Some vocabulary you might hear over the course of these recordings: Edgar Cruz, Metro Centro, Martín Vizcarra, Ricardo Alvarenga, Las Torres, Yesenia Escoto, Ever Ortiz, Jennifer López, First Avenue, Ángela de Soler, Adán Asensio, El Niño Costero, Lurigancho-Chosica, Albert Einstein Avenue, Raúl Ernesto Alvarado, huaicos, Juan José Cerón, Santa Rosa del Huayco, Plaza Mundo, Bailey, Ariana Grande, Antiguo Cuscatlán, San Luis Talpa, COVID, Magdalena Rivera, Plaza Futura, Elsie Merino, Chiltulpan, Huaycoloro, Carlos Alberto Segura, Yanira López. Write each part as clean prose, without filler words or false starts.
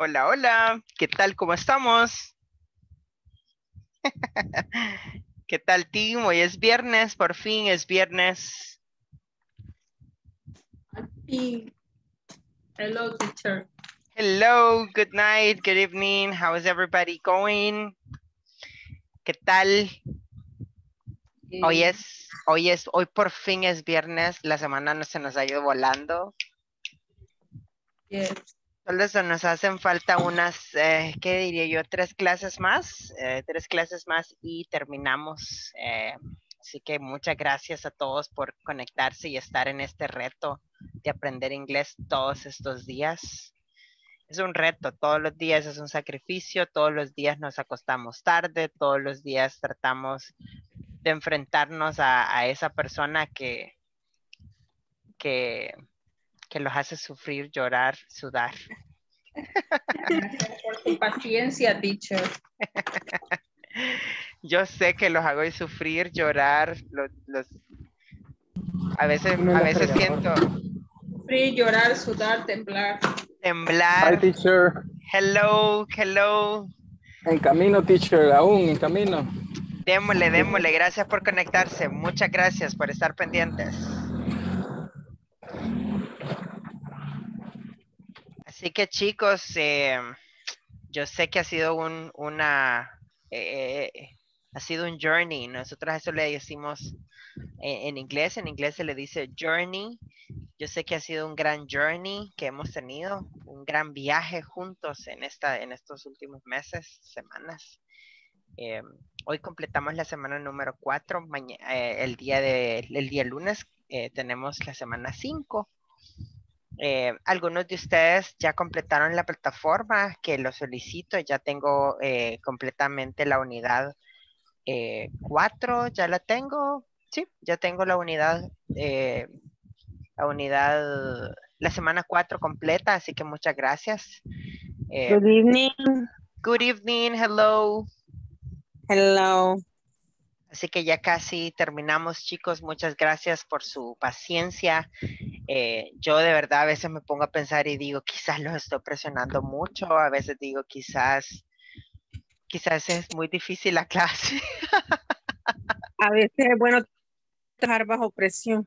Hola, hola, ¿qué tal? ¿Cómo estamos? ¿Qué tal, team? Hoy es viernes, por fin es viernes. Hello, teacher. Hello, good night, good evening. How is everybody going? ¿Qué tal? Hoy por fin es viernes. La semana se nos ha ido volando. Yes. Solo se nos hacen falta unas, ¿qué diría yo? 3 clases más. 3 clases más y terminamos. Así que muchas gracias a todos por conectarse y estar en este reto de aprender inglés todos estos días. Es un reto, todos los días es un sacrificio, todos los días nos acostamos tarde, todos los días tratamos de enfrentarnos a esa persona que los hace sufrir, llorar, sudar. Gracias por tu paciencia, teacher. Yo sé que los hago sufrir, llorar, a veces siento... Sufrir, llorar, sudar, temblar. Temblar. Hi, teacher. Hello, hello. En camino, teacher, aún en camino. Démosle, démosle. Gracias por conectarse. Muchas gracias por estar pendientes. Así que chicos, yo sé que ha sido un journey. Nosotros eso le decimos en inglés se le dice journey. Yo sé que ha sido un gran journey que hemos tenido, un gran viaje juntos en estos últimos meses, semanas. Hoy completamos la semana número 4, el día lunes tenemos la semana 5. Algunos de ustedes ya completaron la plataforma, que lo solicito, ya tengo completamente la unidad 4, ya la tengo, sí, ya tengo la semana 4 completa, así que muchas gracias. Good evening. Good evening, hello. Hello. Así que ya casi terminamos, chicos. Muchas gracias por su paciencia. Yo de verdad a veces me pongo a pensar y digo, quizás los estoy presionando mucho. A veces digo, quizás es muy difícil la clase. A veces es bueno trabajar bajo presión.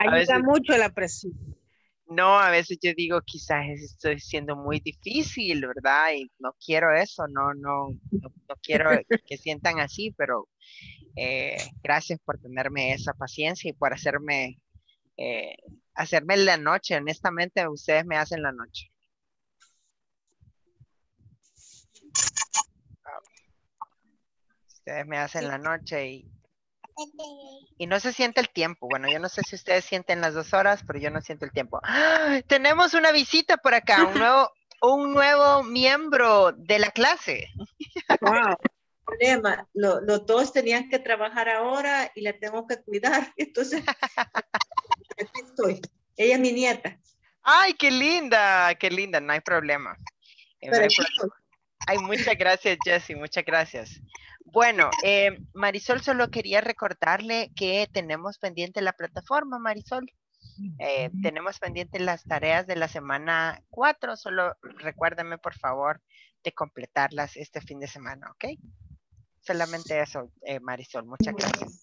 Ayuda mucho la presión. No, a veces yo digo, quizás estoy siendo muy difícil, ¿verdad? Y no quiero eso, no quiero que sientan así, pero gracias por tenerme esa paciencia y por hacerme la noche. Honestamente, ustedes me hacen la noche. Ustedes me hacen la noche y no se siente el tiempo. Bueno, yo no sé si ustedes sienten las 2 horas, pero yo no siento el tiempo. ¡Ah! Tenemos una visita por acá, un nuevo miembro de la clase. Wow. Problema. Los dos tenían que trabajar ahora y la tengo que cuidar. Entonces, aquí estoy. Ella es mi nieta. ¡Ay, qué linda! ¡Qué linda! No hay problema. Ay, muchas gracias, Jessie. Muchas gracias. Bueno, Marisol, solo quería recordarle que tenemos pendiente la plataforma, Marisol. Tenemos pendiente las tareas de la semana 4. Solo recuérdame, por favor, de completarlas este fin de semana, ¿ok? Solamente eso, Marisol. Muchas gracias.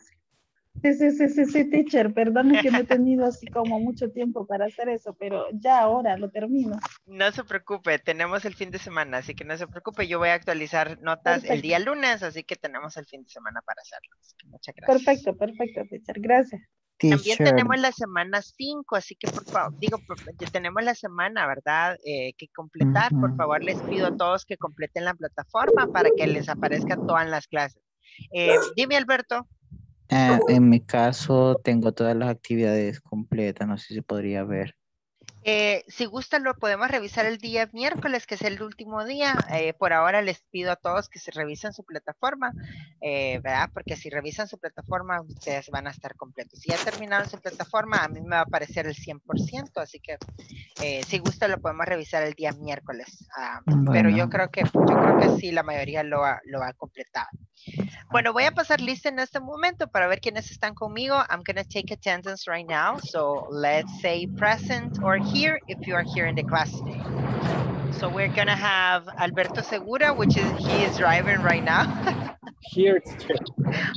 Sí, teacher. Perdón que no he tenido así como mucho tiempo para hacer eso, pero ya ahora lo termino. No se preocupe, tenemos el fin de semana, así que no se preocupe. Yo voy a actualizar notas perfecto. El día lunes, así que tenemos el fin de semana para hacerlo. Muchas gracias. Perfecto, teacher. Gracias. También tenemos la semana 5, así que por favor, tenemos la semana, ¿verdad? Que completar. Por favor, les pido a todos que completen la plataforma para que les aparezcan todas las clases. Dime, Alberto. En mi caso tengo todas las actividades completas, no sé si podría ver. Si gustan lo podemos revisar el día miércoles, que es el último día. Por ahora les pido a todos que se revisen su plataforma, ¿verdad? Porque si revisan su plataforma, ustedes van a estar completos. Si ya terminaron su plataforma, a mí me va a aparecer el 100%, así que si gusta lo podemos revisar el día miércoles. Bueno. Pero yo creo que sí, la mayoría lo ha completado. Bueno, voy a pasar lista en este momento para ver quiénes están conmigo. I'm going to take attendance right now, so let's say present or here. here if you are here in the class today. So we're going to have Alberto Segura, which is, he is driving right now. Here it's true.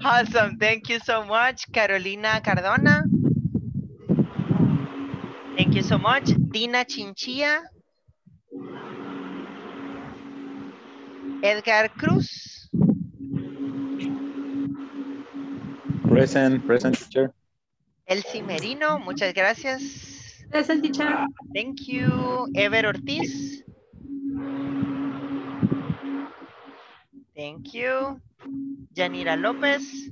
Awesome. Thank you so much. Carolina Cardona. Thank you so much. Dina Chinchilla. Edgar Cruz. Present, present teacher. Elsie Merino, muchas gracias. Present teacher. Thank you. Ever Ortiz. Thank you. Yanira López.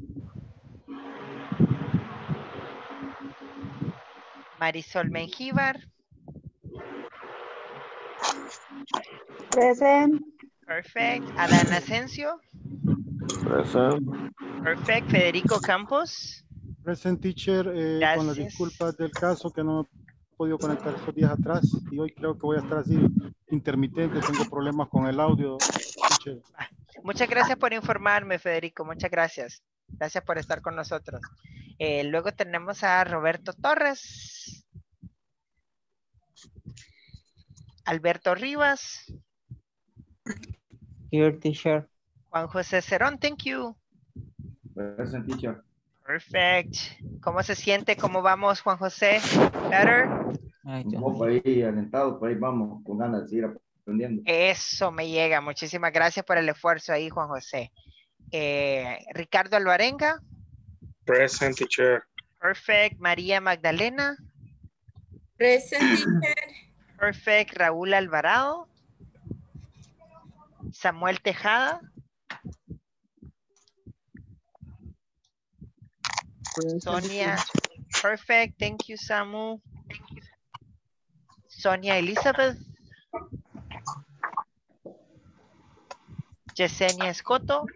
Marisol Mengíbar. Present. Perfect. Adán Asensio. Present. Perfect. Federico Campos. Present teacher, con las disculpas del caso que no he podido conectar estos días atrás y hoy creo que voy a estar así intermitente, tengo problemas con el audio. Teacher. Muchas gracias por informarme, Federico, muchas gracias. Gracias por estar con nosotros. Luego tenemos a Roberto Torres. Alberto Rivas. Here, teacher. Juan José Cerón, thank you. Present teacher. Perfect. ¿Cómo se siente? ¿Cómo vamos, Juan José? Better. Vamos por ahí alentado, por ahí vamos con ganas de ir aprendiendo. Eso me llega. Muchísimas gracias por el esfuerzo ahí, Juan José. Ricardo Alvarenga. Present teacher. Perfect. María Magdalena. Present teacher. Perfect. Raúl Alvarado. Samuel Tejada. Sonia, perfect. Thank you, Samu. Thank you. Sonia Elizabeth. Yesenia Escoto.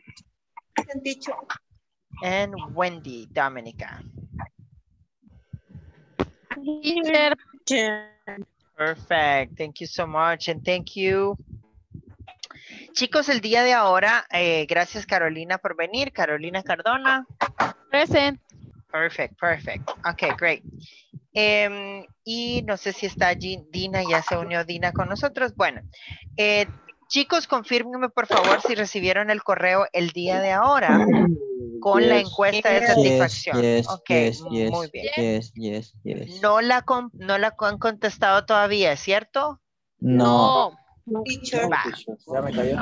And Wendy Dominica. Perfect. Thank you so much. And thank you. Chicos, el día de ahora, gracias Carolina por venir. Carolina Cardona. Present. Perfect, perfect. Okay, great. Y no sé si está allí Dina, ya se unió Dina con nosotros. Bueno, chicos, confírmenme por favor si recibieron el correo el día de ahora con la encuesta de satisfacción. Muy bien. No la han contestado todavía, ¿es cierto? No. Ya me cayó.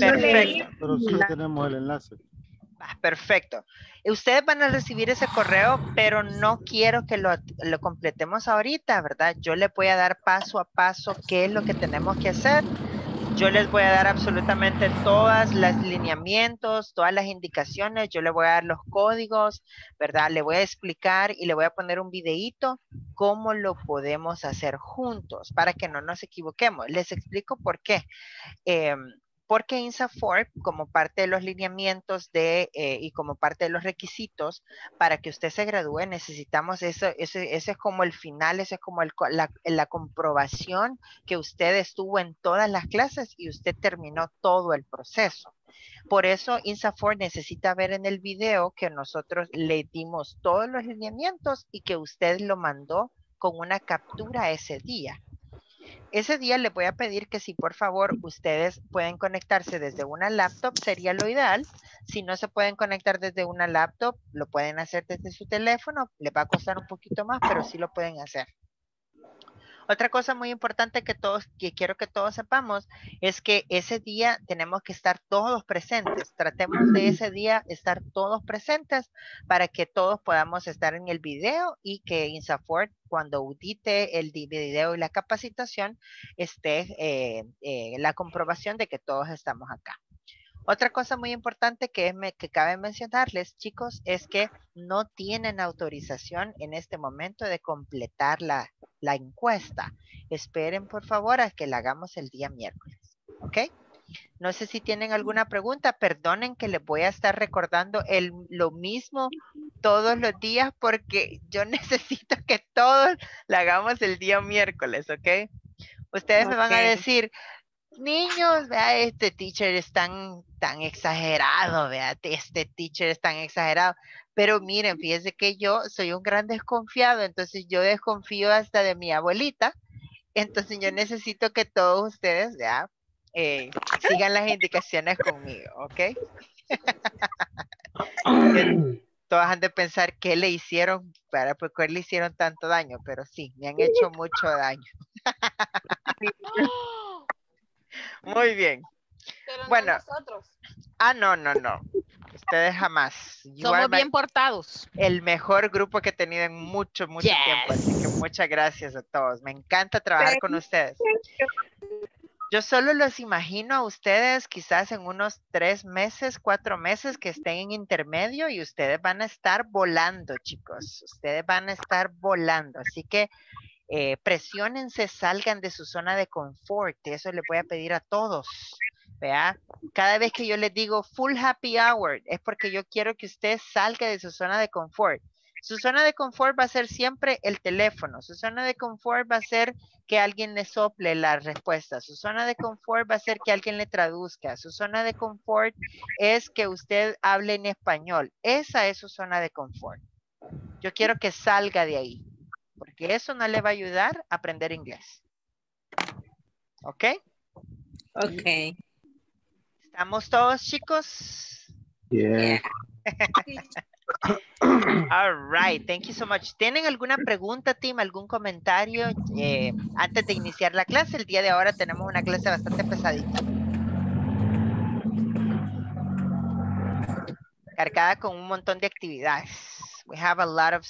Perfecto. Pero sí tenemos el enlace. Perfecto. Ustedes van a recibir ese correo, pero no quiero que lo completemos ahorita, ¿verdad? Yo les voy a dar paso a paso qué es lo que tenemos que hacer. Yo les voy a dar absolutamente todas las lineamientos, todas las indicaciones. Yo les voy a dar los códigos, ¿verdad? Le voy a explicar y le voy a poner un videíto cómo lo podemos hacer juntos para que no nos equivoquemos. Les explico por qué. Porque INSAFORP, como parte de los lineamientos y como parte de los requisitos para que usted se gradúe, necesitamos eso es como el final, eso es como la comprobación que usted estuvo en todas las clases y usted terminó todo el proceso. Por eso INSAFORP necesita ver en el video que nosotros le dimos todos los lineamientos y que usted lo mandó con una captura ese día. Ese día les voy a pedir que si por favor ustedes pueden conectarse desde una laptop, sería lo ideal. Si no se pueden conectar desde una laptop, lo pueden hacer desde su teléfono. Les va a costar un poquito más, pero sí lo pueden hacer. Otra cosa muy importante que quiero que todos sepamos es que ese día tenemos que estar todos presentes. Tratemos de ese día estar todos presentes para que todos podamos estar en el video y que INSAFORP, cuando audite el video y la capacitación, esté la comprobación de que todos estamos acá. Otra cosa muy importante que cabe mencionarles, chicos, es que no tienen autorización en este momento de completar la encuesta. Esperen, por favor, a que la hagamos el día miércoles, ¿ok? No sé si tienen alguna pregunta. Perdonen que les voy a estar recordando lo mismo todos los días porque yo necesito que todos la hagamos el día miércoles, ¿ok? Ustedes me van a decir... Niños, vea, este teacher es tan exagerado, vea, este teacher es tan exagerado. Pero miren, fíjense que yo soy un gran desconfiado, entonces yo desconfío hasta de mi abuelita, Entonces yo necesito que todos ustedes ya sigan las indicaciones conmigo, ¿ok? Todas han de pensar qué le hicieron, para por qué le hicieron tanto daño, pero sí, me han hecho mucho daño. Muy bien. Pero no bueno, nosotros. Ah, no, no, no. Ustedes jamás. Somos bien portados. El mejor grupo que he tenido en mucho, mucho tiempo. Así que muchas gracias a todos. Me encanta trabajar con ustedes. Yo solo los imagino a ustedes quizás en unos 3 meses, 4 meses que estén en intermedio y ustedes van a estar volando, chicos. Ustedes van a estar volando. Así que presiónense, salgan de su zona de confort. Eso les voy a pedir a todos. ¿Vea? Cada vez que yo les digo full happy hour es porque yo quiero que usted salga de su zona de confort. Su zona de confort va a ser siempre el teléfono. Su zona de confort va a ser que alguien le sople las respuestas. Su zona de confort va a ser que alguien le traduzca. Su zona de confort es que usted hable en español. Esa es su zona de confort. Yo quiero que salga de ahí, porque eso no le va a ayudar a aprender inglés. ¿Ok? Ok. ¿Estamos todos, chicos? Yeah. All right, thank you so much. ¿Tienen alguna pregunta, team? ¿Algún comentario? Antes de iniciar la clase, el día de ahora tenemos una clase bastante pesadita, cargada con un montón de actividades. We have a lot of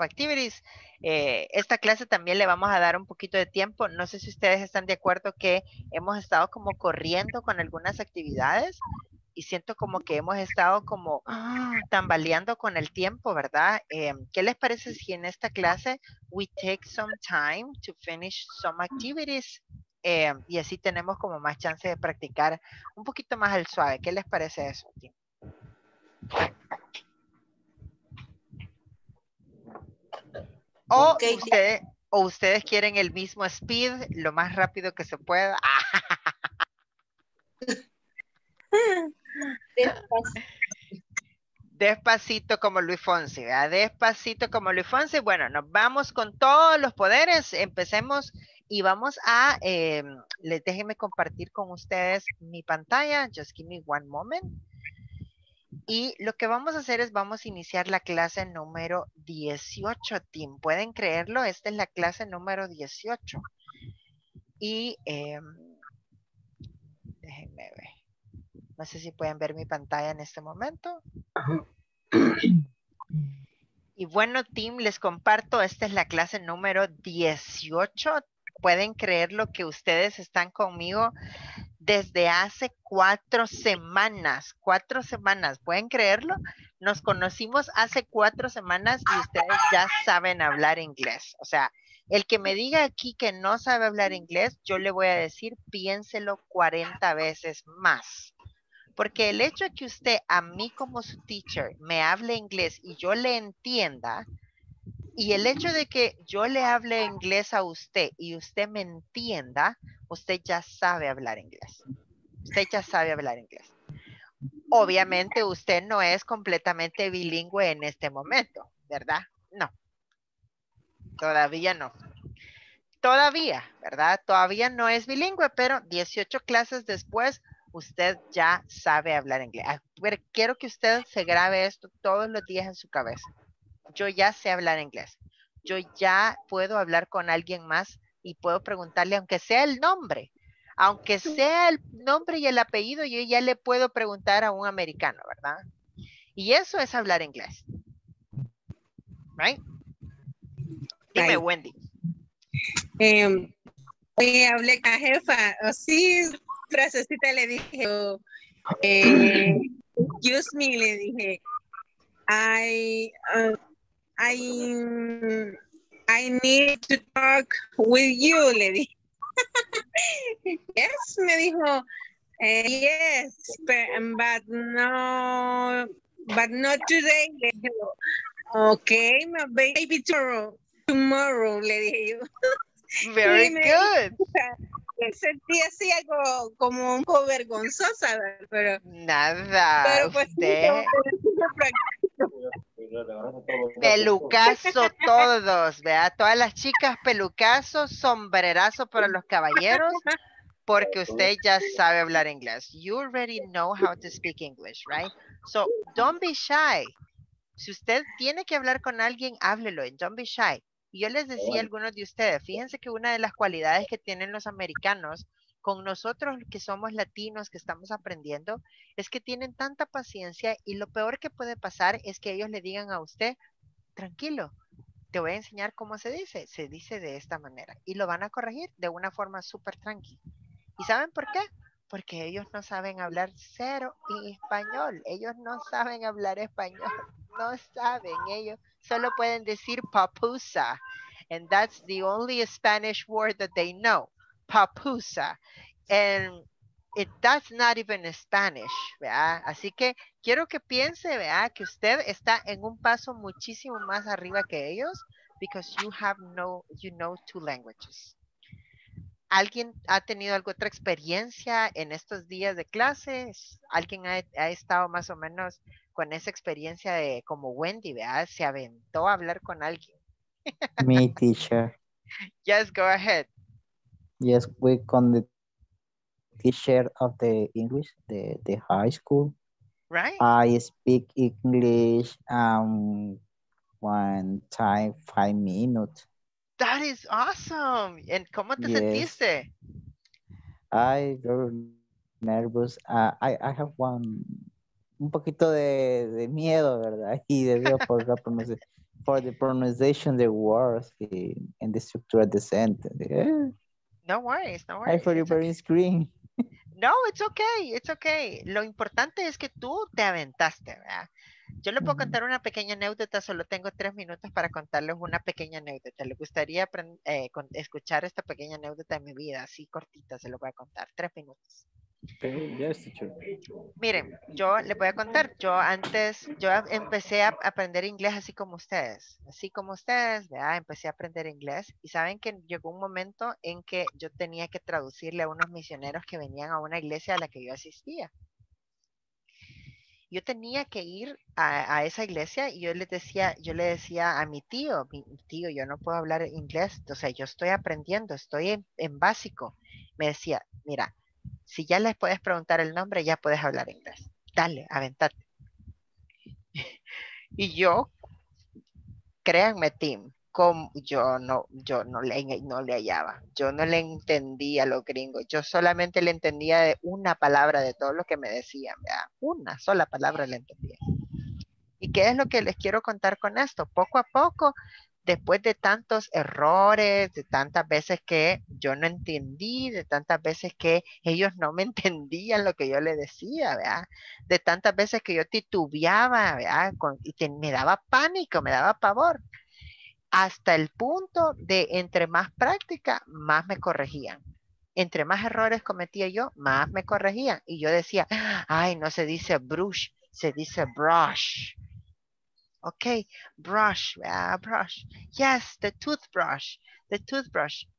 activities. Esta clase también le vamos a dar un poquito de tiempo. No sé si ustedes están de acuerdo que hemos estado como corriendo con algunas actividades. Y siento como que hemos estado como tambaleando con el tiempo, ¿verdad? ¿Qué les parece si en esta clase we take some time to finish some activities? Y así tenemos como más chance de practicar un poquito más al suave. ¿Qué les parece eso, Tim? Okay. ¿Ustedes quieren el mismo speed, lo más rápido que se pueda? Despacito como Luis Fonsi, ¿verdad? Despacito como Luis Fonsi. Bueno, nos vamos con todos los poderes. Empecemos y vamos a déjenme compartir con ustedes mi pantalla. Just give me one moment. Y lo que vamos a hacer es vamos a iniciar la clase número 18, team. ¿Pueden creerlo? Esta es la clase número 18. Y déjenme ver. No sé si pueden ver mi pantalla en este momento. Y bueno, team, les comparto. Esta es la clase número 18. Pueden creerlo que ustedes están conmigo desde hace 4 semanas. 4 semanas. ¿Pueden creerlo? Nos conocimos hace 4 semanas y ustedes ya saben hablar inglés. O sea, el que me diga aquí que no sabe hablar inglés, yo le voy a decir piénselo 40 veces más. Porque el hecho de que usted, a mí como su teacher, me hable inglés y yo le entienda, y el hecho de que yo le hable inglés a usted y usted me entienda, usted ya sabe hablar inglés. Usted ya sabe hablar inglés. Obviamente usted no es completamente bilingüe en este momento, ¿verdad? No. Todavía no. Todavía, ¿verdad? Todavía no es bilingüe, pero 18 clases después, usted ya sabe hablar inglés. Pero quiero que usted se grabe esto todos los días en su cabeza. Yo ya sé hablar inglés. Yo ya puedo hablar con alguien más y puedo preguntarle, aunque sea el nombre. Aunque sea el nombre y el apellido, yo ya le puedo preguntar a un americano, ¿verdad? Y eso es hablar inglés. Right? Dime, Wendy. Oye, hablé con la jefa. Oh, sí, frasecita le dije, excuse me, le dije, I need to talk with you, le dije. Yes, me dijo, yes, but not today, le dije. Okay, my baby, tomorrow, le dije yo. Very good. Sentí así algo como un poco vergonzosa, pero nada. Pero pues, usted... Pelucazo todos, ¿verdad? Todas las chicas, pelucazo, sombrerazo para los caballeros, porque usted ya sabe hablar inglés. You already know how to speak English, right? So, don't be shy. Si usted tiene que hablar con alguien, háblelo, don't be shy. Yo les decía a algunos de ustedes, fíjense que una de las cualidades que tienen los americanos con nosotros que somos latinos, que estamos aprendiendo, es que tienen tanta paciencia y lo peor que puede pasar es que ellos le digan a usted, tranquilo, te voy a enseñar cómo se dice de esta manera y lo van a corregir de una forma súper tranqui. ¿Y saben por qué? Porque ellos no saben hablar cero y español, ellos no saben hablar español, no saben ellos, solo pueden decir papusa, and that's the only Spanish word that they know. Papusa, and that's not even Spanish, ¿verdad? Así que quiero que piense, ¿verdad? Que usted está en un paso muchísimo más arriba que ellos, because you have you know two languages. ¿Alguien ha tenido otra experiencia en estos días de clases? ¿Alguien ha estado más o menos con esa experiencia de como Wendy, ¿verdad? Se aventó a hablar con alguien. Me, teacher. Yes, go ahead. Yes, we con the teacher of the English, the high school. Right. I speak English one time 5 minutes. That is awesome. And ¿cómo te sentiste? I very nervous. I have un poquito de miedo, ¿verdad? Y de Dios for the pronunciation the words and the structure of the sentence. Yeah. No worries, no worries. I for your very screen. No, it's okay, it's okay. Lo importante es que tú te aventaste, ¿verdad? Yo le puedo contar una pequeña anécdota, solo tengo 3 minutos para contarles una pequeña anécdota. ¿Le gustaría escuchar esta pequeña anécdota de mi vida? Así cortita, se lo voy a contar, 3 minutos. Okay, yes, teacher. Miren, yo les voy a contar, yo empecé a aprender inglés así como ustedes, ¿verdad? Empecé a aprender inglés y saben que llegó un momento en que yo tenía que traducirle a unos misioneros que venían a una iglesia a la que yo asistía. Yo tenía que ir a esa iglesia y yo le decía a mi tío, yo no puedo hablar inglés, o sea, yo estoy aprendiendo, estoy en básico. Me decía, mira, si ya les puedes preguntar el nombre, ya puedes hablar inglés. Dale, aventate. Y yo, créanme, Tim, yo no le hallaba. Yo no le entendía a los gringos. Yo solamente le entendía de una palabra de todo lo que me decían, ¿verdad? Una sola palabra le entendía. ¿Y qué es lo que les quiero contar con esto? Poco a poco, después de tantos errores, de tantas veces que yo no entendí, de tantas veces que ellos no me entendían lo que yo les decía, ¿verdad? De tantas veces que yo titubeaba, ¿verdad? Me daba pánico, me daba pavor. Hasta el punto de entre más práctica, más me corregían. Entre más errores cometía yo, más me corregían. Y yo decía, ay, no se dice brush, se dice brush. Ok, brush, brush. Yes, the toothbrush.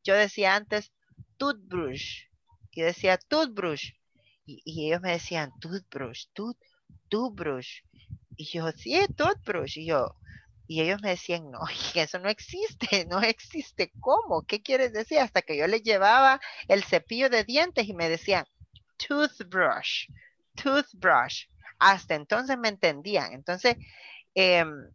Yo decía antes, toothbrush. Yo decía, toothbrush. Y ellos me decían, toothbrush. Y yo, sí, toothbrush. Y ellos me decían, no, eso no existe. ¿Cómo? ¿Qué quieres decir? Hasta que yo les llevaba el cepillo de dientes y me decían, toothbrush. Hasta entonces me entendían. Entonces, no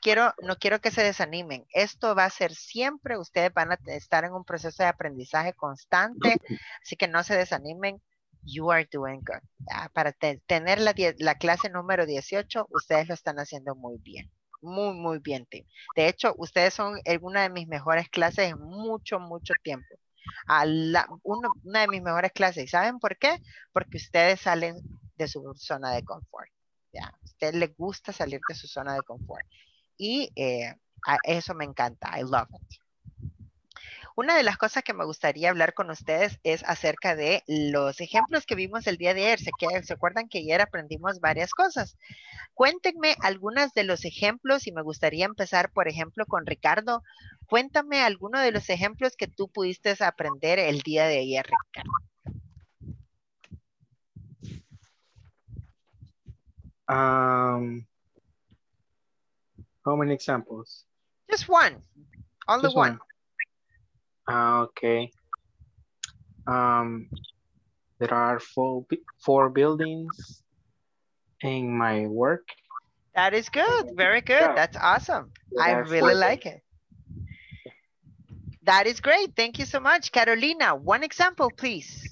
quiero que se desanimen. Esto va a ser siempre, ustedes van a estar en un proceso de aprendizaje constante, así que no se desanimen. You are doing good. Para tener la clase número 18, ustedes lo están haciendo muy bien. Muy, muy bien, Tim. De hecho, ustedes son una de mis mejores clases en mucho, mucho tiempo. Una de mis mejores clases. ¿Y saben por qué? Porque ustedes salen de su zona de confort. A usted le gusta salir de su zona de confort y eso me encanta. I love it. Una de las cosas que me gustaría hablar con ustedes es acerca de los ejemplos que vimos el día de ayer. ¿Se acuerdan que ayer aprendimos varias cosas? Cuéntenme algunos de los ejemplos y me gustaría empezar, por ejemplo, con Ricardo. Cuéntame alguno de los ejemplos que tú pudiste aprender el día de ayer, Ricardo. How many examples? Just one. Only one. Okay. There are four buildings in my work. That is good. Very good. Yeah. That's awesome. I really like it. That is great. Thank you so much. Carolina, one example, please.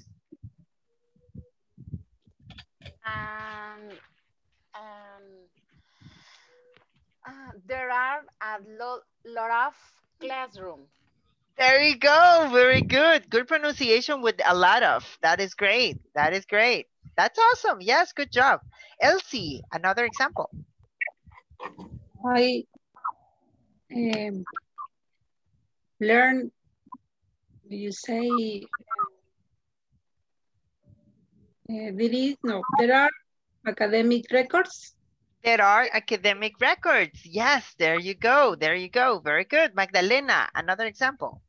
There are a lot of classrooms. There you go. Very good. Good pronunciation with a lot of. That is great. That is great. That's awesome. Yes, good job. Elsie, another example. I learn, you say, there are academic records. There are academic records. Yes, there you go. There you go. Very good. Magdalena, another example.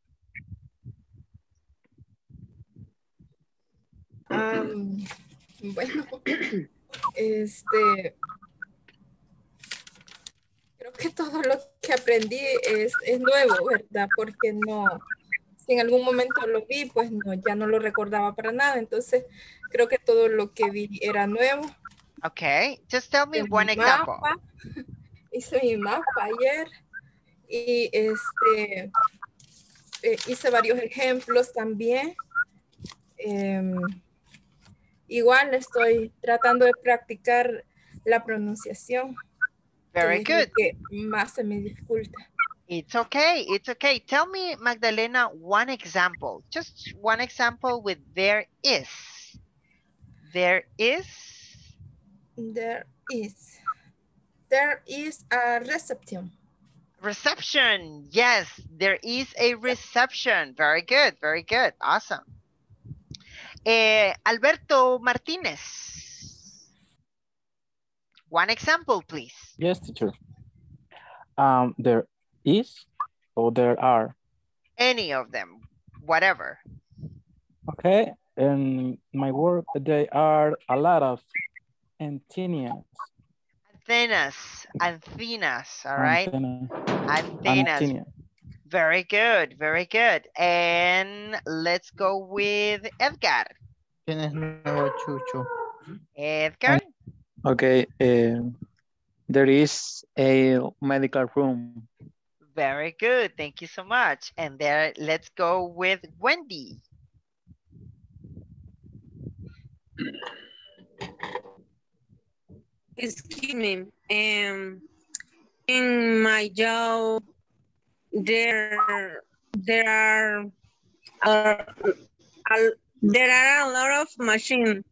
Bueno, creo que todo lo que aprendí es nuevo, ¿verdad? Porque no, si en algún momento lo vi, pues no, ya no lo recordaba para nada. Entonces, creo que todo lo que vi era nuevo. Okay, just tell me one example. Hice mi mapa ayer y hice varios ejemplos también. Igual estoy tratando de practicar la pronunciación. Very good. Que más se me dificulta. It's okay, it's okay. Tell me, Magdalena, one example. Just one example with there is. There is. There is. There is a reception. Reception. Yes, there is a reception. Very good, very good. Awesome. Alberto Martinez. One example, please. Yes, teacher. There is or there are? Any of them, whatever. Okay, in my work, there are a lot of antennas. Antennas. Antennas, all right? Antennas. Antennas. Antennas. Very good, very good. And let's go with Edgar. ¿Quién es nuevo, Chucho? Edgar? Okay, there is a medical room. Very good, thank you so much. And there, let's go with Wendy. Excuse me, in my job, there are a lot of machines.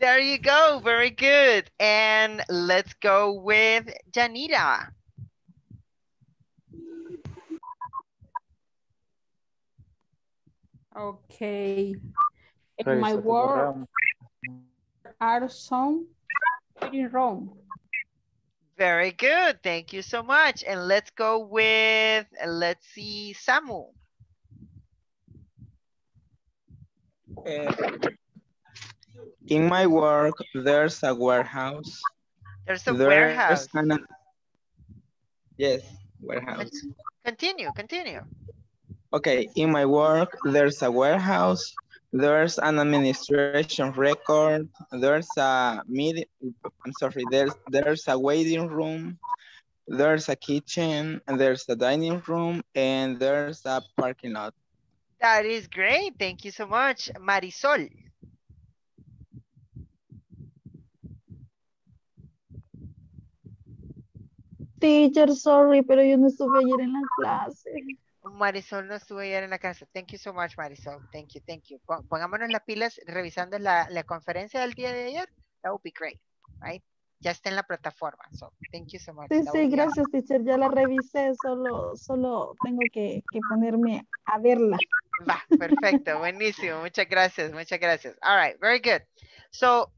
There you go, very good. And let's go with Janita. Okay, in my work, there are some reading room. Very good. Thank you so much. And let's go with, let's see, Samu. In my work, there's a warehouse. There's a warehouse. Yes, warehouse. Continue, continue. Okay, in my work, there's a warehouse. There's an administration record. There's a meeting. I'm sorry. There's a waiting room. There's a kitchen. And there's a dining room. And there's a parking lot. That is great. Thank you so much, Marisol. Teacher, sorry, pero yo no estuve ayer en la clase. Marisol no estuvo ayer en la casa. Thank you so much, Marisol. Thank you, thank you. Pongámonos las pilas revisando la conferencia del día de ayer. That would be great, right? Ya está en la plataforma. So, thank you so much. Sí, sí, gracias, teacher. Ya la revisé. Solo tengo que ponerme a verla. Va, perfecto. Buenísimo. Muchas gracias, muchas gracias. All right, very good. So,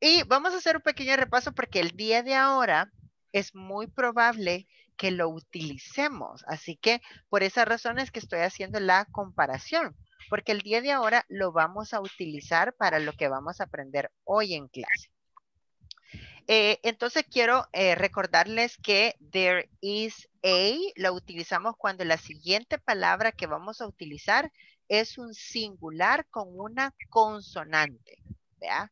y vamos a hacer un pequeño repaso porque el día de ahora es muy probable que lo utilicemos. Así que por esa razón es que estoy haciendo la comparación, porque el día de ahora lo vamos a utilizar para lo que vamos a aprender hoy en clase. Entonces quiero recordarles que there is a, lo utilizamos cuando la siguiente palabra que vamos a utilizar es un singular con una consonante, ¿verdad?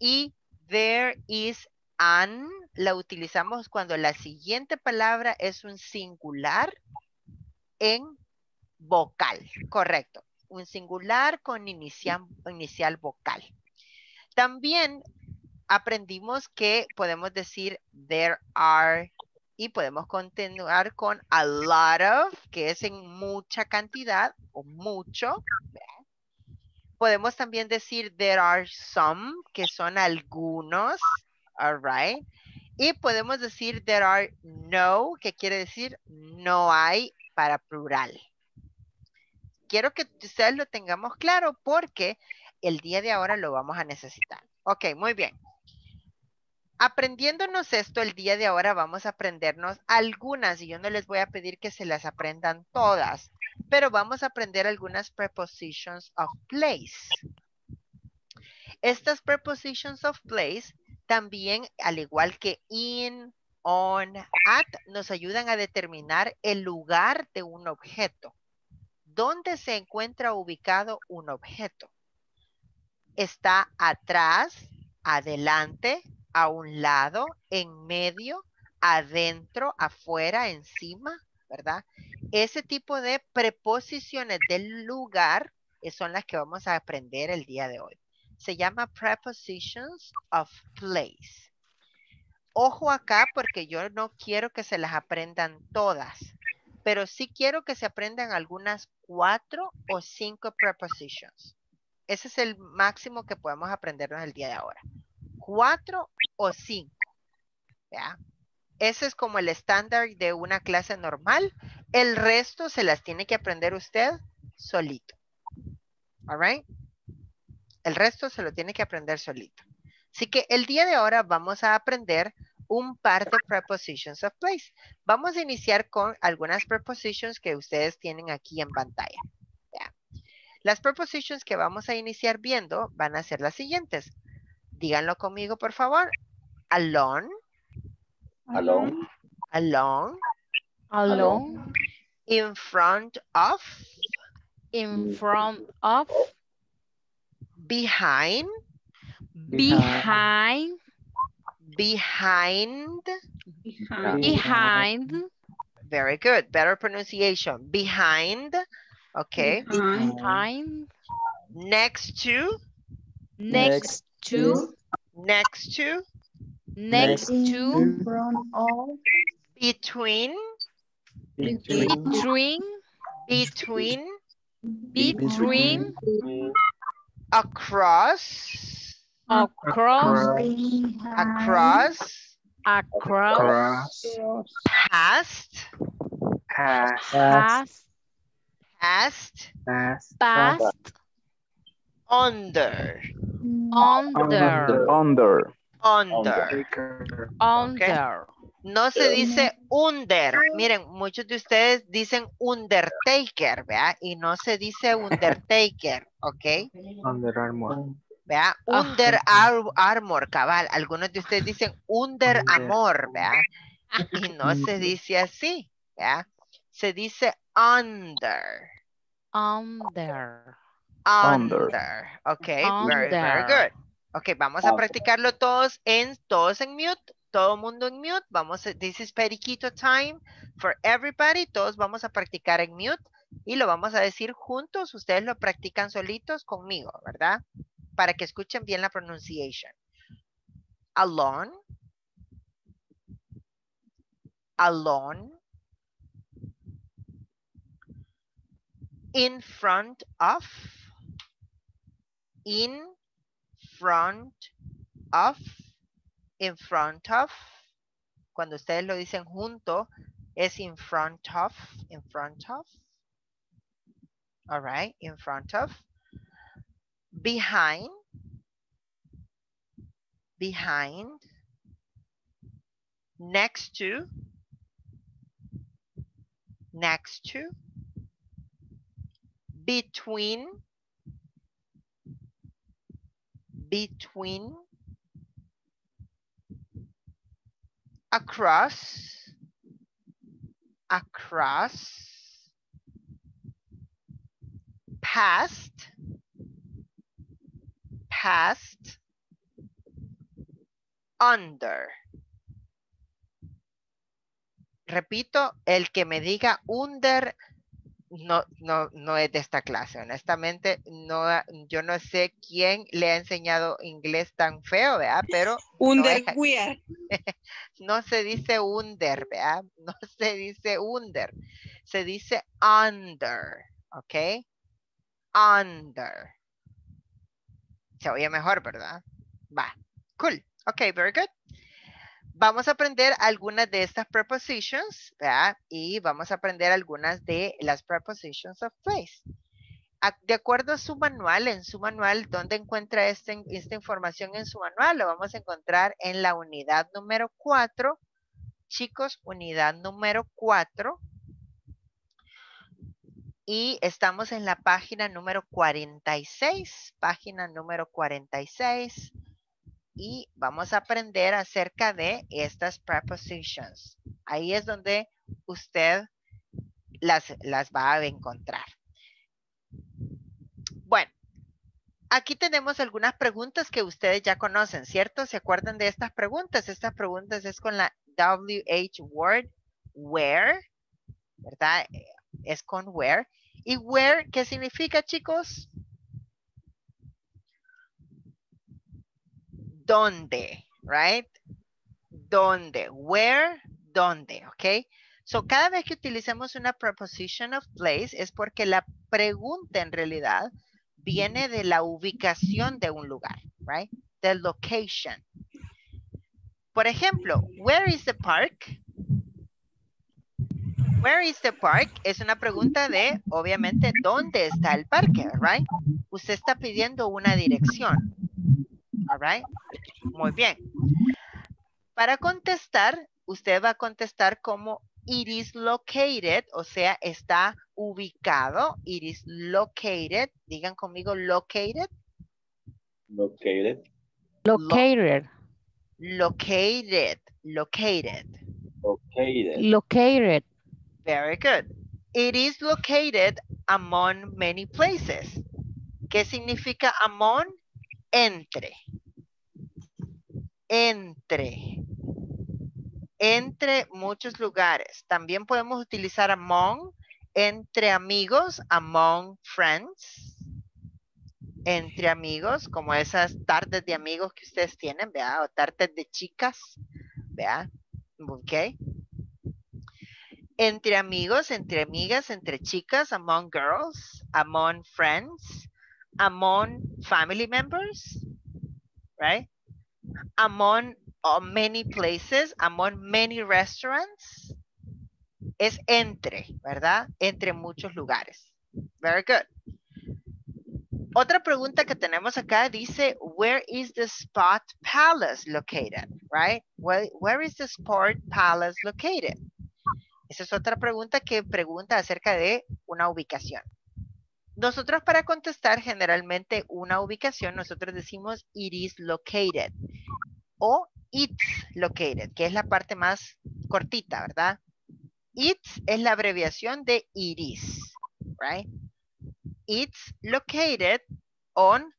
Y there is an, la utilizamos cuando la siguiente palabra es un singular en vocal, correcto. Un singular con inicial vocal. También aprendimos que podemos decir there are y podemos continuar con a lot of, que es en mucha cantidad o mucho. Podemos también decir there are some, que son algunos. All right. Y podemos decir there are no, que quiere decir no hay para plural. Quiero que ustedes lo tengamos claro porque el día de ahora lo vamos a necesitar. Ok, muy bien. Aprendiéndonos esto, el día de ahora vamos a aprendernos algunas, y yo no les voy a pedir que se las aprendan todas, pero vamos a aprender algunas prepositions of place. Estas prepositions of place también, al igual que in, on, at, nos ayudan a determinar el lugar de un objeto. ¿Dónde se encuentra ubicado un objeto? ¿Está atrás, adelante, a un lado, en medio, adentro, afuera, encima? ¿Verdad? Ese tipo de preposiciones del lugar son las que vamos a aprender el día de hoy. Se llama prepositions of place. Ojo acá porque yo no quiero que se las aprendan todas, pero sí quiero que se aprendan algunas 4 o 5 prepositions. Ese es el máximo que podemos aprendernos el día de ahora. 4 o 5. ¿Ya? Ese es como el estándar de una clase normal. El resto se las tiene que aprender usted solito. All right? El resto se lo tiene que aprender solito. Así que el día de ahora vamos a aprender un par de prepositions of place. Vamos a iniciar con algunas prepositions que ustedes tienen aquí en pantalla. ¿Ya? Las prepositions que vamos a iniciar viendo van a ser las siguientes. Díganlo conmigo, por favor. Alone. Alone. Alone. Alone. In front of. In front of. Behind. Behind. Behind. Behind. Behind. Very good. Better pronunciation. Behind. Okay. Behind. Next to. Next to. Next to. Next to. Between. Between. Between. Between. Across. Across. Across. Across. Past. Past. Past. Past. Under. Under. Under. Under. Under. No se dice under. Miren, muchos de ustedes dicen undertaker, ¿verdad? Y no se dice undertaker, ¿ok? Under Armour. ¿Verdad? Under Armour, cabal. Algunos de ustedes dicen under amor, ¿verdad? Y no se dice así, ¿verdad? Se dice under. Under. Under. Ok, very, very good. Ok, vamos a practicarlo todos en mute. Todo mundo en mute, this is periquito time for everybody, todos vamos a practicar en mute y lo vamos a decir juntos, ustedes lo practican solitos conmigo, ¿verdad? Para que escuchen bien la pronunciación. Alone, alone, in front of, in front of, cuando ustedes lo dicen junto, es in front of, all right, in front of, behind, behind, next to, next to, between, between, across, past, under. Repito, el que me diga under no es de esta clase. Honestamente, no, yo no sé quién le ha enseñado inglés tan feo, ¿verdad? Pero under no, es, no se dice under, ¿verdad? No se dice under. Se dice under, ¿ok? Under. Se oye mejor, ¿verdad? Va. Cool. Ok, very good. Vamos a aprender algunas de estas prepositions, ¿verdad? Y vamos a aprender algunas de las prepositions of place. De acuerdo a su manual, en su manual, ¿dónde encuentra esta información en su manual? Lo vamos a encontrar en la unidad número 4. Chicos, unidad número 4. Y estamos en la página número 46. Página número 46. Y vamos a aprender acerca de estas prepositions. Ahí es donde usted las va a encontrar. Bueno, aquí tenemos algunas preguntas que ustedes ya conocen, ¿cierto? ¿Se acuerdan de estas preguntas? Estas preguntas es con la WH word, where, ¿verdad? Es con where. ¿Y where qué significa, chicos? ¿Dónde? Right? ¿Dónde? Where, ¿dónde? Ok. So, cada vez que utilicemos una preposition of place es porque la pregunta en realidad viene de la ubicación de un lugar. Right? The location. Por ejemplo, where is the park? Where is the park? Es una pregunta de, obviamente, ¿dónde está el parque? Right? Usted está pidiendo una dirección. All right. Muy bien. Para contestar, usted va a contestar como it is located, o sea, está ubicado. It is located. Digan conmigo, located. Located. Located. Located. Located. Located. Located. Very good. It is located among many places. ¿Qué significa among? Entre muchos lugares. También podemos utilizar among, entre amigos, among friends, entre amigos, como esas tardes de amigos que ustedes tienen, ¿vea? O tardes de chicas, ¿vea? Ok. Entre amigos, entre amigas, entre chicas, among girls, among friends, among family members, right? Among many places, among many restaurants. Es entre, ¿verdad? Entre muchos lugares. Very good. Otra pregunta que tenemos acá dice, where is the Spot Palace located, right? Where is the Spot Palace located? Esa es otra pregunta que pregunta acerca de una ubicación. Nosotros para contestar generalmente una ubicación, nosotros decimos it is located o it's located, que es la parte más cortita, ¿verdad? It's es la abreviación de it is, right? It's located on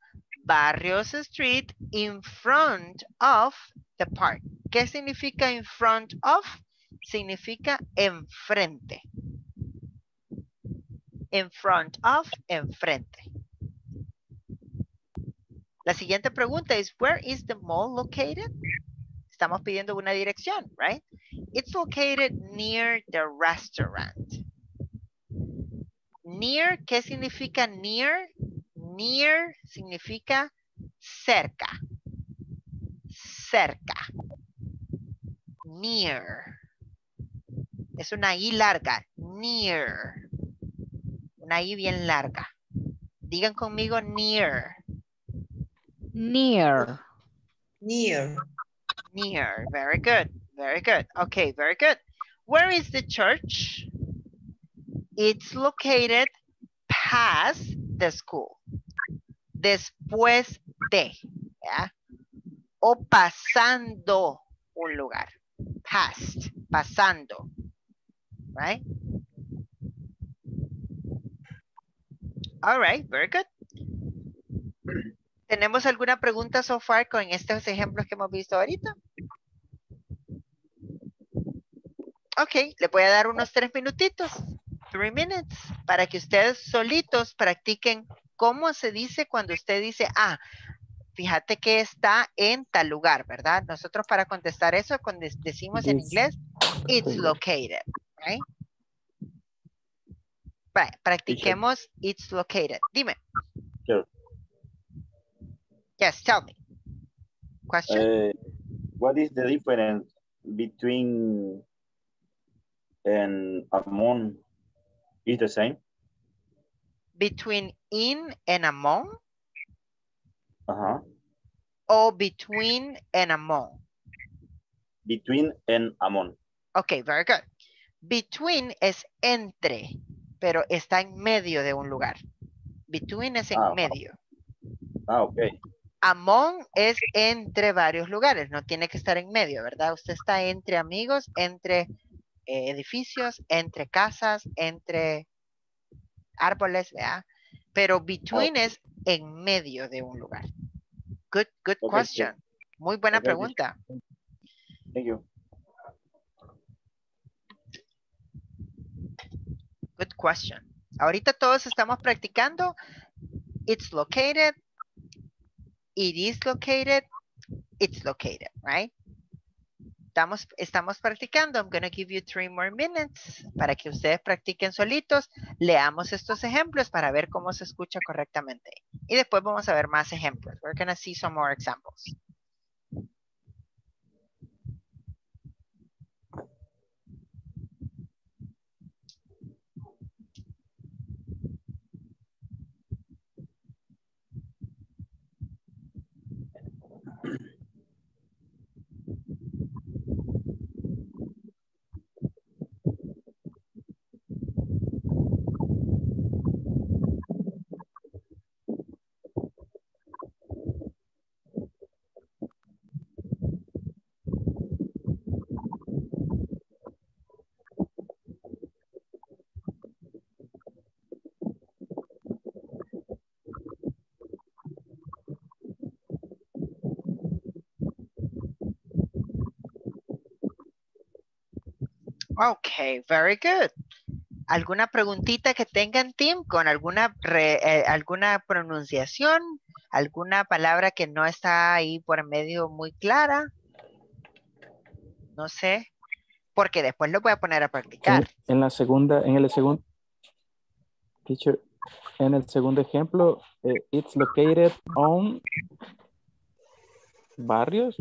Barrios Street in front of the park. ¿Qué significa in front of? Significa enfrente. En front of, enfrente. La siguiente pregunta es, where is the mall located? Estamos pidiendo una dirección, right? It's located near the restaurant. Near, ¿qué significa near? Near significa cerca. Cerca. Near. Es una I larga. Near. Una I bien larga. Digan conmigo near. Near. Near. Near. Very good. Very good. Okay, very good. Where is the church? It's located past the school. Después de. ¿Ya? O pasando un lugar. past, pasando, right? All right, very good. ¿Tenemos alguna pregunta so far con estos ejemplos que hemos visto ahorita? Ok, le voy a dar unos 3 minutitos, 3 minutes, para que ustedes solitos practiquen cómo se dice cuando usted dice, ah, fíjate que está en tal lugar, ¿verdad? Nosotros para contestar eso cuando decimos en inglés, it's located, right? Right, practiquemos it's located. Dime. Sure. Yes, tell me. Question? What is the difference between and among? Is the same? Between in and among? Uh-huh. Or between and among? Between and among. Okay, very good. Between es entre, pero está en medio de un lugar. Between es en medio. Ah, ok. Among es entre varios lugares, no tiene que estar en medio, ¿verdad? Usted está entre amigos, entre edificios, entre casas, entre árboles, ¿verdad? Pero between es en medio de un lugar. Good okay, question. Muy buena pregunta. Thank you. Good question. Ahorita todos estamos practicando. It's located. It is located. It's located, right? Estamos practicando. I'm going to give you 3 more minutes para que ustedes practiquen solitos. Leamos estos ejemplos para ver cómo se escucha correctamente. Y después vamos a ver más ejemplos. We're going to see some more examples. Ok, very good. ¿Alguna preguntita que tengan, Tim, con alguna pronunciación? ¿Alguna palabra que no está ahí por medio muy clara? No sé, porque después lo voy a poner a practicar. En el segundo ejemplo, it's located on Barrios,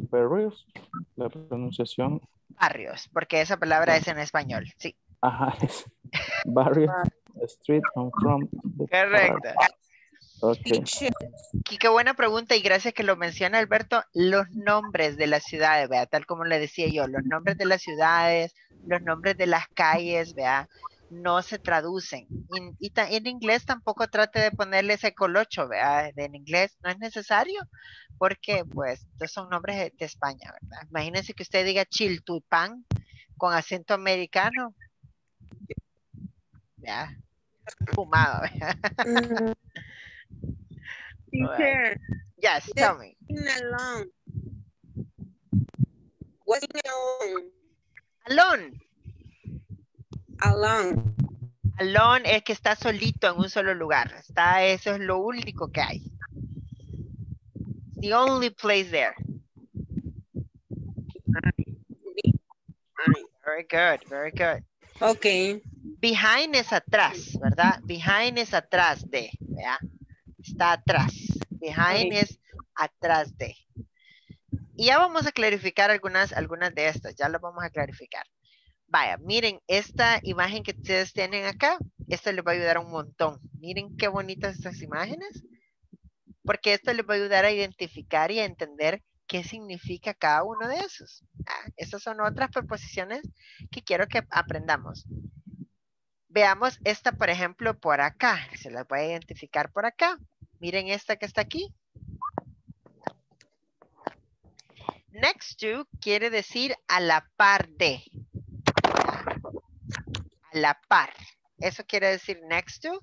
la pronunciación. Barrios, porque esa palabra es en español, sí. Ajá, es Barrios Street and from. Correcto. Okay. Qué buena pregunta y gracias que lo menciona Alberto, los nombres de las ciudades, ¿vea? Tal como le decía yo, los nombres de las ciudades, los nombres de las calles, ¿vea? No se traducen. Y en inglés tampoco trate de ponerle ese colocho, ¿verdad? En inglés no es necesario porque, pues, estos son nombres de España, ¿verdad? Imagínense que usted diga Chiltulpan con acento americano. Ya. Fumado, ¿verdad? Teacher. Yes, tell me. Alone. What's alone? Alone. Alone. Alone es que está solito en un solo lugar. Eso es lo único que hay. The only place there. Very good, very good. Ok. Behind es atrás, ¿verdad? Behind es atrás de, ¿verdad? Está atrás. Behind es atrás de. Y ya vamos a clarificar algunas de estas. Ya las vamos a clarificar. Vaya, miren, esta imagen que ustedes tienen acá, esto les va a ayudar un montón. Miren qué bonitas estas imágenes, porque esto les va a ayudar a identificar y a entender qué significa cada uno de esos. Estas son otras preposiciones que quiero que aprendamos. Veamos esta, por ejemplo, por acá. Se las voy a identificar por acá. Miren esta que está aquí. Next to quiere decir a la par de. A la par. Eso quiere decir next to,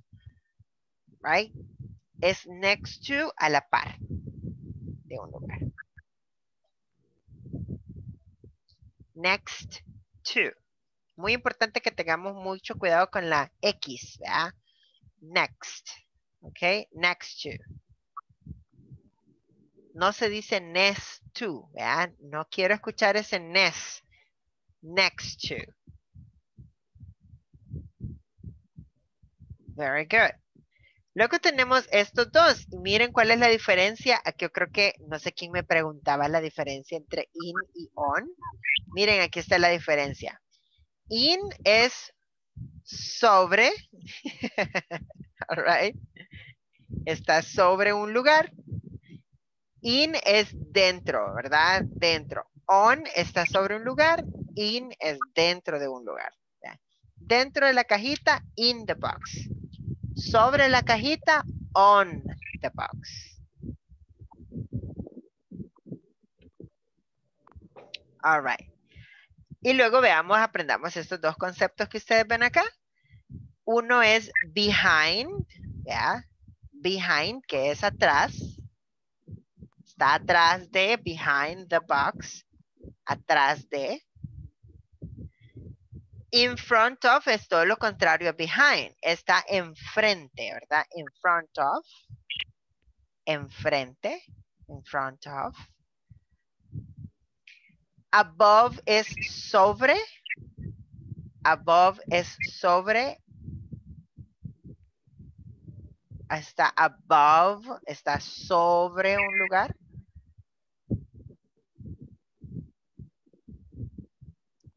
right? Es next to, a la par de un lugar. Next to. Muy importante que tengamos mucho cuidado con la X, ¿verdad? Next. Ok, next to. No se dice next to, ¿verdad? No quiero escuchar ese next. Next to. Very good. Luego tenemos estos dos. Y miren cuál es la diferencia. Aquí yo creo que, no sé quién me preguntaba la diferencia entre in y on. Miren, aquí está la diferencia. In es sobre. All right. Está sobre un lugar. In es dentro, ¿verdad? Dentro. On está sobre un lugar. In es dentro de un lugar. Dentro de la cajita, in the box. Sobre la cajita, on the box. All right. Y luego veamos, aprendamos estos dos conceptos que ustedes ven acá. Uno es behind, ¿ya? Behind, que es atrás. Está atrás de, behind the box. Atrás de. In front of es todo lo contrario a behind. Está enfrente, ¿verdad? In front of. Enfrente. In front of. Above es sobre. Above es sobre. Está above. Está sobre un lugar.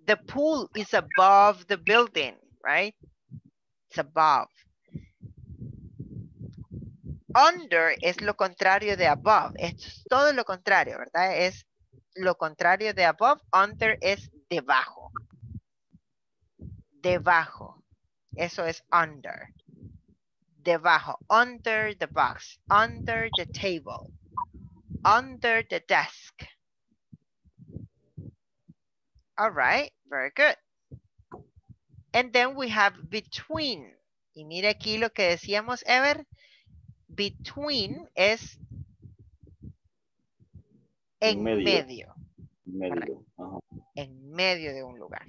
The pool is above the building, right? It's above. Under es lo contrario de above. Es todo lo contrario, ¿verdad? Es lo contrario de above. Under es debajo. Debajo. Eso es under. Debajo. Under the box. Under the table. Under the desk. All right, very good. And then we have between. Y mira aquí lo que decíamos, Ever. Between es en medio. Medio. Uh-huh. En medio de un lugar.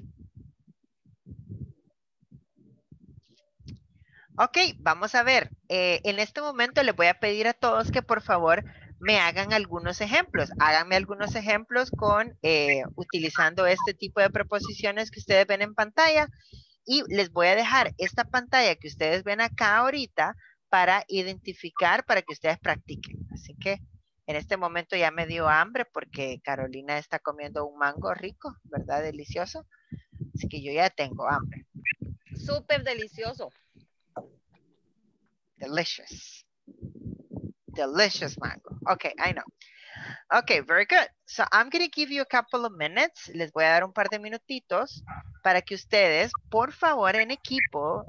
Ok, vamos a ver. En este momento les voy a pedir a todos que por favor me hagan algunos ejemplos. Háganme algunos ejemplos con utilizando este tipo de preposiciones que ustedes ven en pantalla. Y les voy a dejar esta pantalla que ustedes ven acá ahorita para identificar, para que ustedes practiquen. Así que en este momento ya me dio hambre porque Carolina está comiendo un mango rico, ¿verdad? Delicioso. Así que yo ya tengo hambre. Súper delicioso. Delicious. Delicious mango. Okay, I know. Okay, very good. So I'm going to give you a couple of minutes. Les voy a dar un par de minutitos para que ustedes, por favor, en equipo,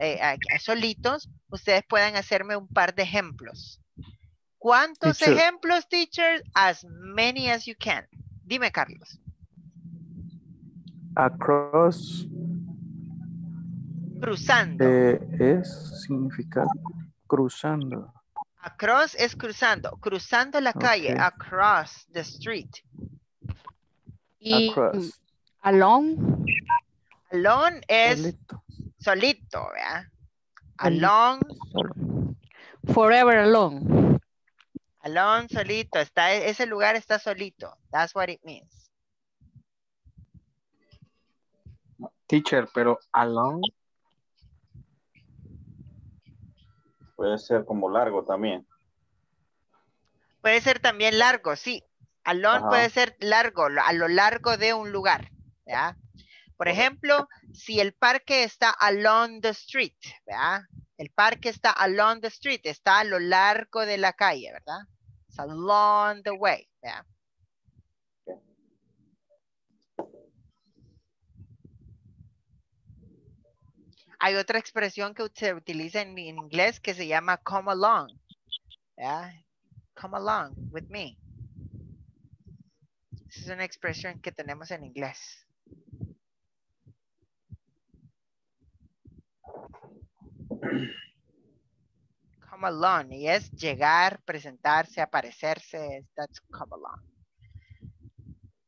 solitos, ustedes puedan hacerme un par de ejemplos. ¿Cuántos ejemplos, teacher? As many as you can. Dime, Carlos. Across. Cruzando. Es significado cruzando. Across es cruzando. Cruzando la calle. Across the street. Y across. Alone. Alone es solito. Solito, ¿verdad? Alone. Solo. Forever alone. Alone, solito. Está, ese lugar está solito. That's what it means. Teacher, pero alone puede ser como largo también. Puede ser también largo, sí. Alone puede ser largo, a lo largo de un lugar, ¿verdad? Por ejemplo, si el parque está along the street, ¿verdad? El parque está along the street, está a lo largo de la calle, ¿verdad? It's along the way, ¿verdad? Hay otra expresión que se utiliza en inglés que se llama come along. Yeah. Come along with me. Es una expresión que tenemos en inglés. Come along. Y es llegar, presentarse, aparecerse. That's come along.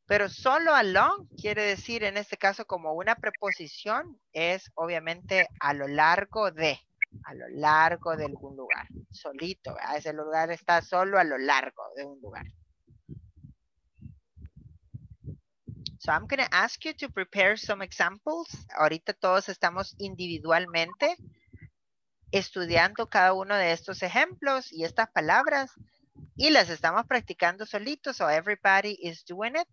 Pero solo along quiere decir, en este caso, como una preposición, es obviamente a lo largo de. A lo largo de algún lugar. Solito, ¿verdad? Ese lugar está solo a lo largo de un lugar. So I'm going to ask you to prepare some examples. Ahorita todos estamos individualmente estudiando cada uno de estos ejemplos y estas palabras y las estamos practicando solitos. So everybody is doing it.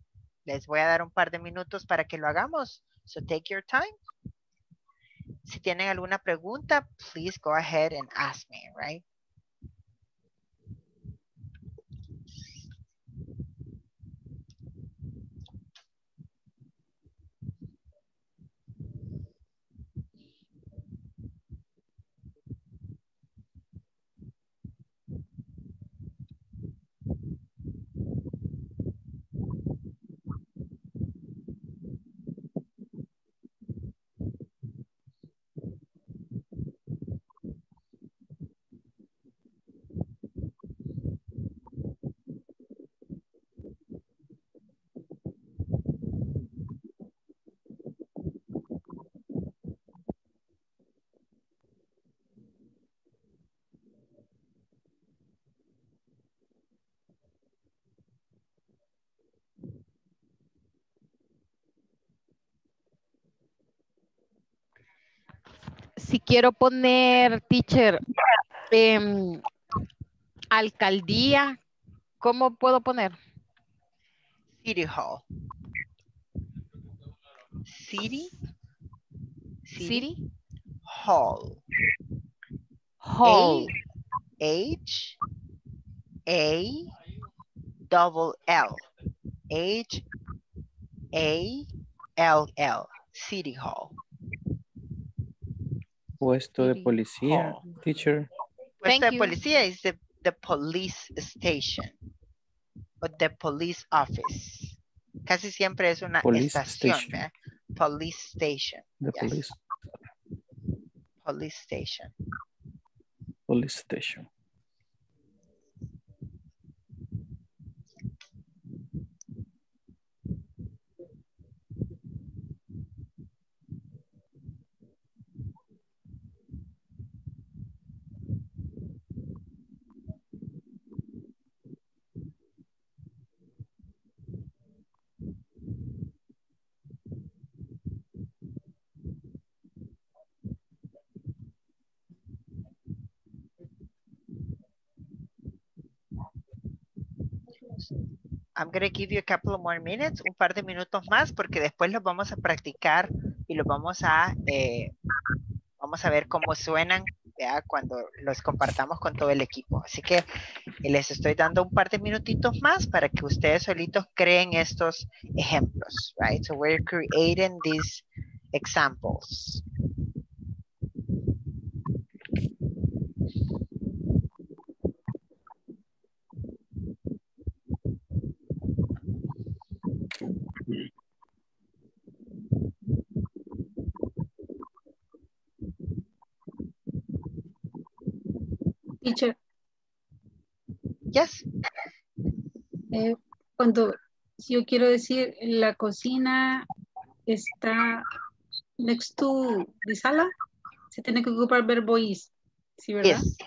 Les voy a dar un par de minutos para que lo hagamos. So take your time. Si tienen alguna pregunta, please go ahead and ask me, right? Si quiero poner, teacher, alcaldía, ¿cómo puedo poner? City Hall. City Hall. Hall. H-A-double-L. H-A-L-L. City Hall. Puesto de policía, teacher. Puesto de policía is the police station. O the police office. Casi siempre es una estación. Station. Police station. The yes. Police. Police station. Police station. I'm going to give you a couple of more minutes, un par de minutos más, porque después los vamos a practicar y los vamos a ver cómo suenan, ¿verdad? Cuando los compartamos con todo el equipo. Así que les estoy dando un par de minutitos más para que ustedes solitos creen estos ejemplos, right? So we're creating these examples. Teacher. Yes. Cuando yo quiero decir la cocina está next to the sala, se tiene que ocupar verbo is, ¿sí, verdad? Is.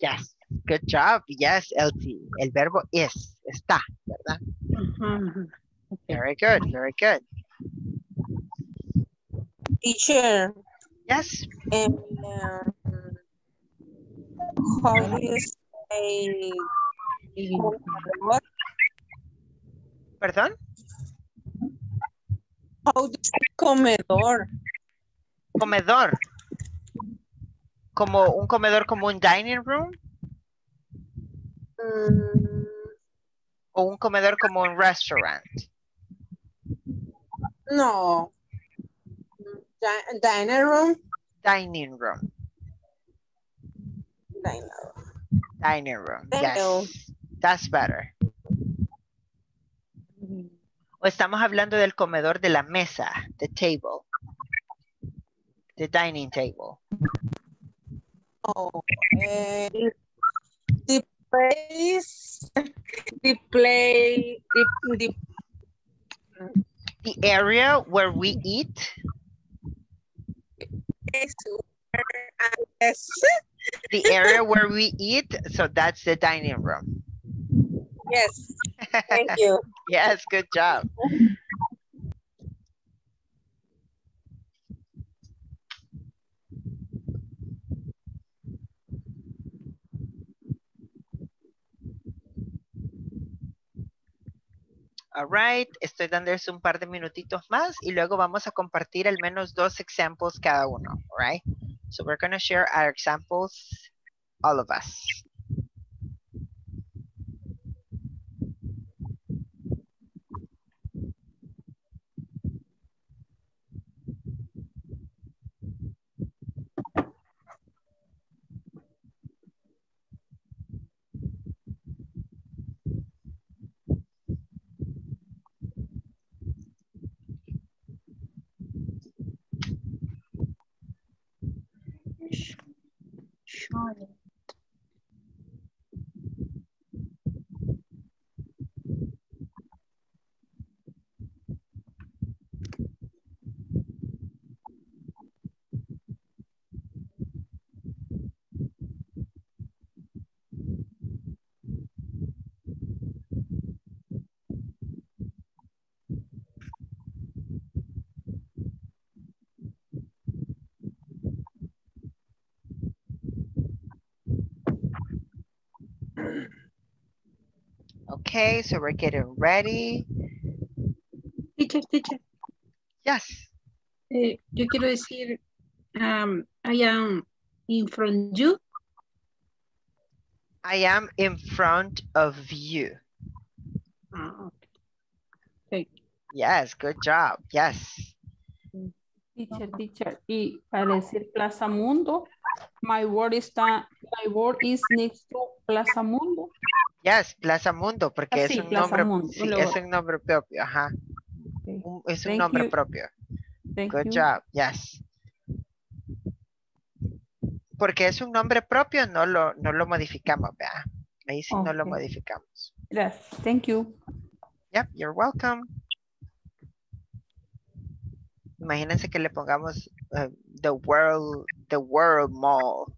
Yes. Good job. Yes, LT. El verbo is, está, ¿verdad? Uh-huh. Okay. Very good. Very good. Teacher. Yes. How do you say perdón? How do you say comedor? Comedor. ¿Como un comedor, como un dining room? ¿O un comedor como un restaurant? No. Dining room. Dining room. Dining room. Yes. That's better. o estamos hablando del comedor de la mesa, the table, the dining table? Oh, the area where we eat. The area where we eat, so that's the dining room. Yes, thank you. Yes, good job. All right, estoy dándoles un par de minutitos más y luego vamos a compartir al menos dos ejemplos cada uno, all right? So we're going to share our examples, all of us. Okay, so we're getting ready. Teacher. Yes. Yo quiero decir, I am in front of you. I am in front of you. Oh, okay. Yes, good job. Yes. Teacher. Y para decir Plaza Mundo, my word is next to Plaza Mundo. Yes, Plaza Mundo, porque es un nombre, sí, es un nombre propio, ajá. Okay. Es un nombre propio. Good job, yes. Porque es un nombre propio, no lo modificamos, ¿verdad? Ahí sí no lo modificamos. Yes, thank you. Yep, you're welcome. Imagínense que le pongamos the World Mall.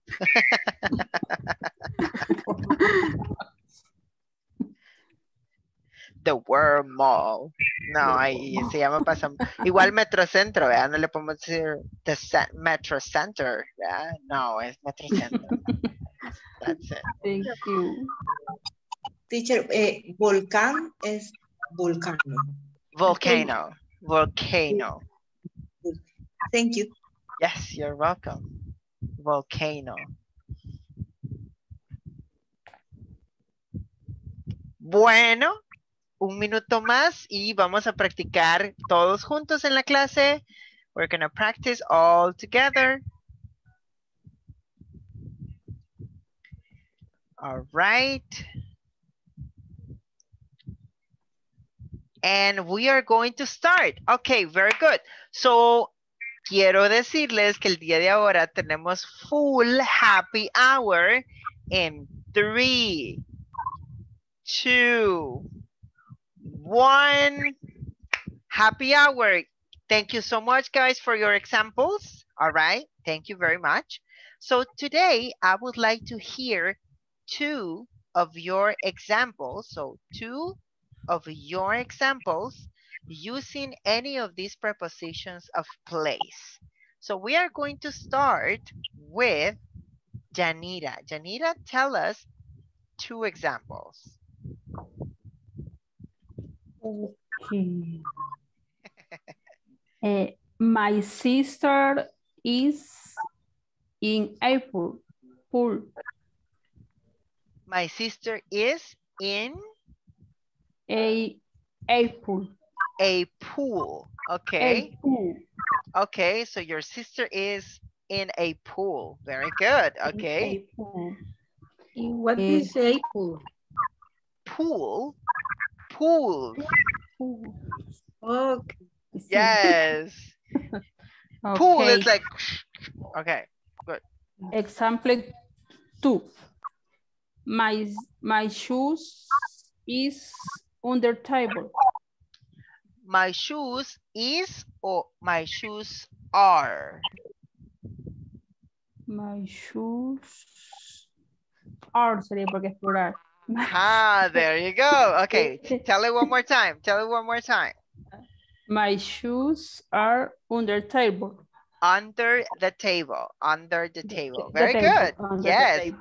The World Mall. No, ahí se llama Plaza. Igual Metro Centro, ¿verdad? No le podemos decir the Metro Center, ¿verdad? No, es Metro Centro. That's it. Thank you. Teacher, volcán es volcano. Volcano. Thank you. Yes, you're welcome. Volcano. Bueno. Un minuto más y vamos a practicar todos juntos en la clase. We're going to practice all together. All right. And we are going to start. Okay, very good. So, quiero decirles que el día de ahora tenemos full happy hour in 3, 2, 1 happy hour. Thank you so much, guys, for your examples. All right. Thank you very much. So today I would like to hear two of your examples. So two of your examples using any of these prepositions of place. So we are going to start with Janira. Janira, tell us two examples. Okay. My sister is in April. My sister is in a pool. A pool. Okay. A pool. Okay, so your sister is in a pool. Very good. Okay. A pool. What is a pool? Pool. Okay. Yes. Okay. Pool is like, okay, good. Example 2. My shoes is under table. My shoes is or my shoes are? My shoes are, sería porque es plural. Ah, there you go. Okay, tell it one more time. Tell it one more time. My shoes are under table. Under the table. Under the table. Very the table. Good. Under yes.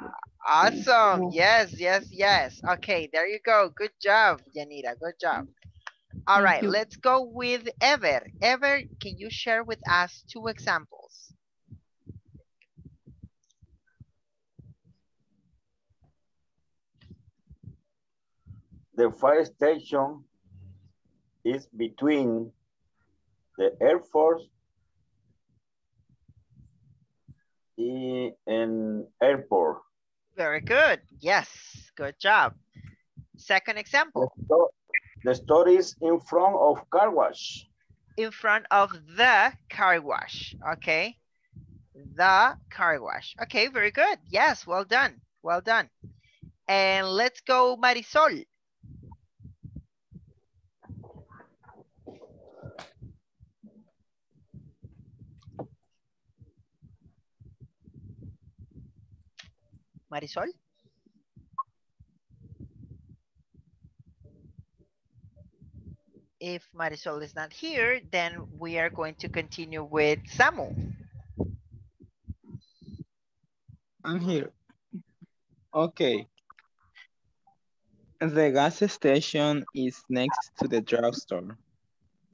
Awesome. Yes, yes, yes. Okay, there you go. Good job, Yanira. Good job. All right, let's go with Ever. Ever, can you share with us 2 examples? The fire station is between the Air Force and airport. Very good. Yes, good job. Second example. The store is in front of car wash. In front of the car wash. Okay. The car wash. Okay, very good. Yes, well done. Well done. And let's go, Marisol. Marisol? If Marisol is not here, then we are going to continue with Samu. I'm here. Okay. The gas station is next to the drugstore.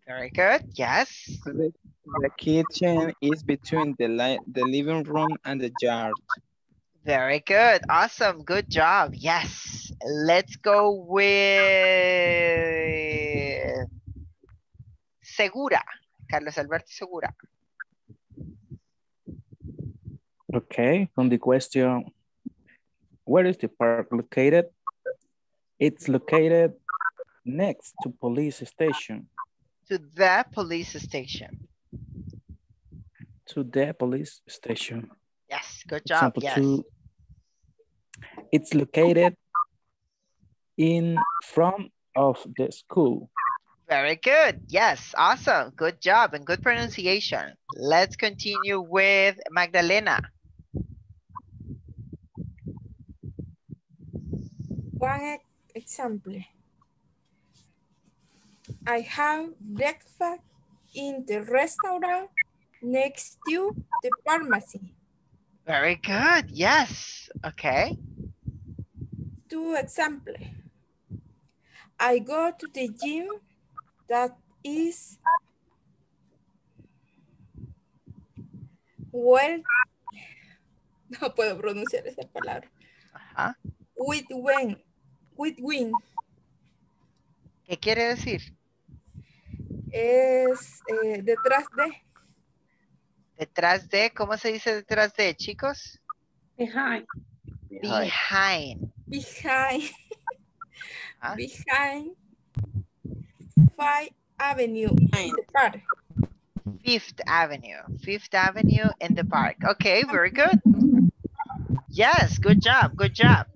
Very good, yes. The kitchen is between the living room and the yard. Very good, awesome, good job, yes. Let's go with Segura, Carlos Alberto Segura. Okay, on the question, where is the park located? It's located next to police station. To the police station. To the police station. Yes, good job. Example yes. 2, it's located in front of the school. Very good. Yes, awesome. Good job and good pronunciation. Let's continue with Magdalena. One example. I have breakfast in the restaurant next to the pharmacy. Very good, yes, okay. 2 examples. I go to the gym that is well, no puedo pronunciar esa palabra. Ajá. With win. ¿Qué quiere decir? Es detrás de. Detrás de, ¿cómo se dice detrás de, chicos? Behind. Behind. Behind. ¿Ah? Behind. 5th Avenue in the park. 5th Avenue. 5th Avenue in the park. Okay, very good. Yes, good job, good job.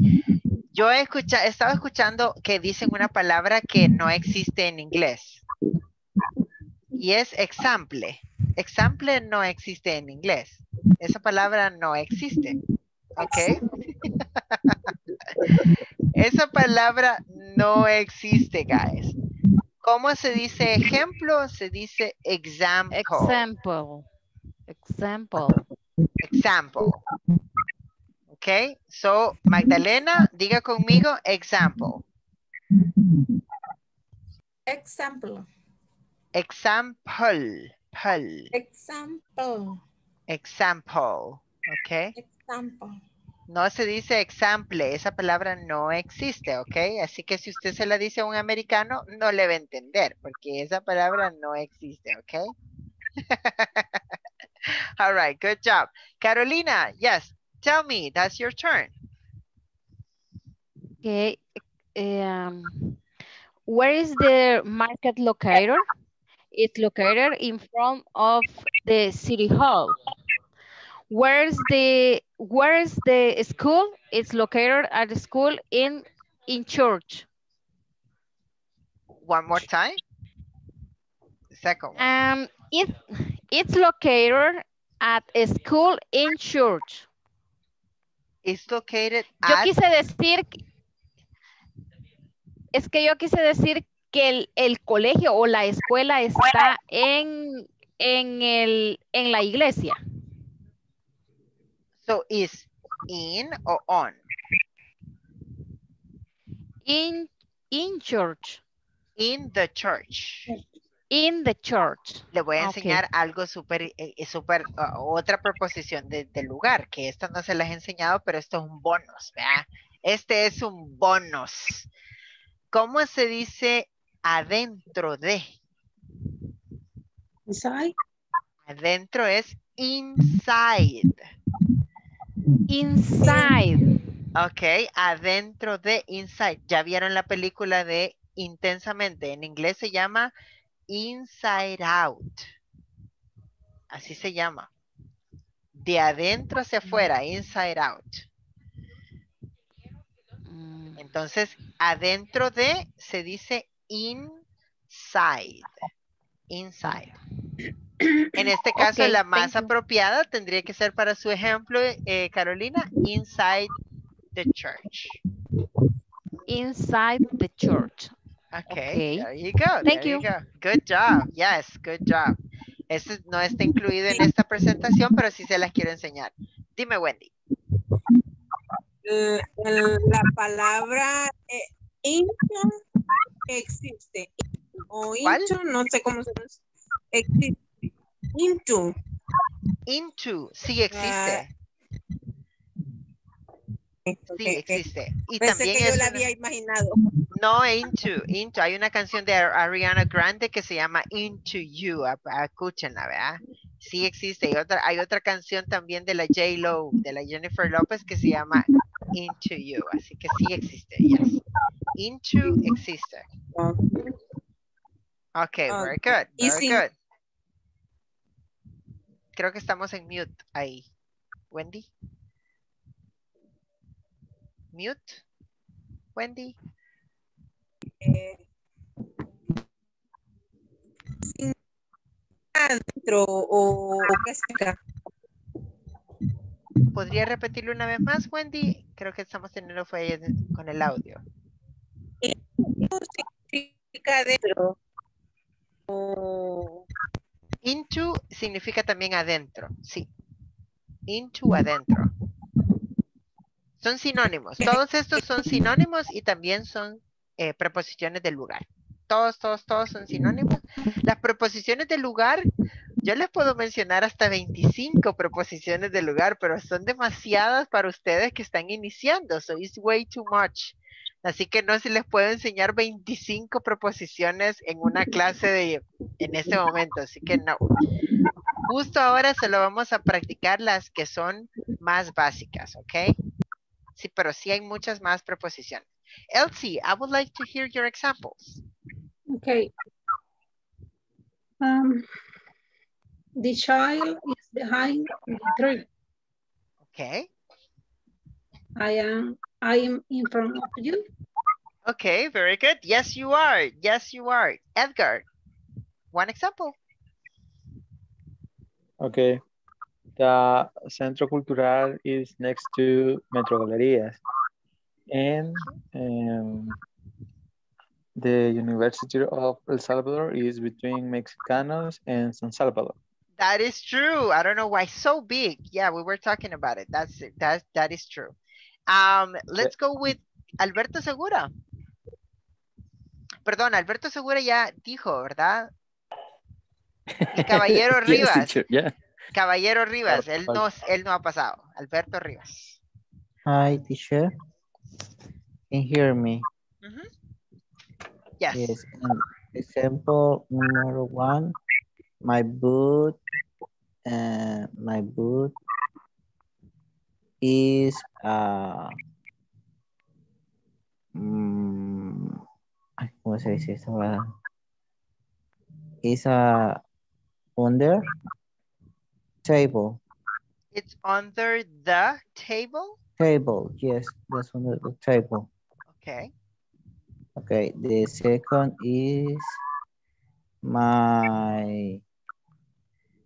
Yo estaba escuchando que dicen una palabra que no existe en inglés. Y es example. Example no existe en inglés. Esa palabra no existe. ¿Ok? Esa palabra no existe, guys. ¿Cómo se dice ejemplo? Se dice example. Example. Example. Example. ¿Ok? So, Magdalena, diga conmigo example. Example. Example. Example. Example. Okay. Example. No se dice example. Esa palabra no existe, ok. Así que si usted se la dice a un americano, no le va a entender, porque esa palabra no existe, ok. All right, good job. Carolina, yes, tell me, that's your turn. Okay. Where is the market located? It's located in front of the city hall. Where is the school? It's located at the school in church. One more time. Second one. It's located at a school in church. It's located at... Yo quise decir que el colegio o la escuela está en la iglesia. So is in or on? In church. In the church. In the church. Le voy a enseñar algo súper, otra proposición del lugar, que esta no se las he enseñado, pero esto es un bonus, ¿verdad? Este es un bonus. ¿Cómo se dice adentro de? Inside. Adentro es inside. Inside. Ok, adentro de, inside. Ya vieron la película de Intensamente. En inglés se llama Inside Out. Así se llama. De adentro hacia afuera, Inside Out. Entonces, adentro de se dice inside. Inside. En este caso, la más apropiada tendría que ser para su ejemplo, Carolina, inside the church. Inside the church. Okay, there you go. Thank you. Good job. Yes, good job. Este no está incluido en esta presentación, pero sí se las quiero enseñar. Dime, Wendy. La palabra intern existe. O intern, no sé cómo se dice. Existe. Into. Into, sí existe. Sí existe. Y pensé también que yo la había imaginado. No, into. Hay una canción de Ariana Grande que se llama Into You. Escúchenla, ¿verdad? Sí existe. Hay otra canción también de la J-Lo, de la Jennifer López, que se llama Into You. Así que sí existe. Yes. Into existe. Okay, very good. Very good. Creo que estamos en mute ahí. Wendy. Mute. Wendy. Adentro o pesca. ¿Podría repetirlo una vez más, Wendy? Creo que estamos teniendo fallas con el audio. Significa adentro. Into significa también adentro, sí. Into, adentro. Son sinónimos. Todos estos son sinónimos y también son preposiciones del lugar. Todos son sinónimos. Las preposiciones del lugar, yo les puedo mencionar hasta 25 preposiciones del lugar, pero son demasiadas para ustedes que están iniciando. So it's way too much. Así que no se les puede enseñar 25 preposiciones en una clase en este momento. Así que no. Justo ahora solo vamos a practicar las que son más básicas, ¿ok? Sí, pero sí hay muchas más preposiciones. Elsie, I would like to hear your examples. Okay. The child is behind the tree. Okay. I am in front of you. Okay, very good. Yes, you are. Yes, you are. Edgar, one example. Okay. The Centro Cultural is next to Metro Galerías. And the University of El Salvador is between Mexicanos and San Salvador. That is true. I don't know why so big. Yeah, we were talking about it. That's it. That is true. Let's go with Alberto Segura. Perdón, Alberto Segura ya dijo, ¿verdad? Y Caballero Rivas. Yeah. Caballero Rivas, él no ha pasado. Alberto Rivas. Hi, teacher. Can you hear me? Mm-hmm. Yes. Example number one. My boot is ¿cómo se dice esa palabra? It's under table. It's under the table? Table, yes, that's under the table. Okay. Okay, the second is my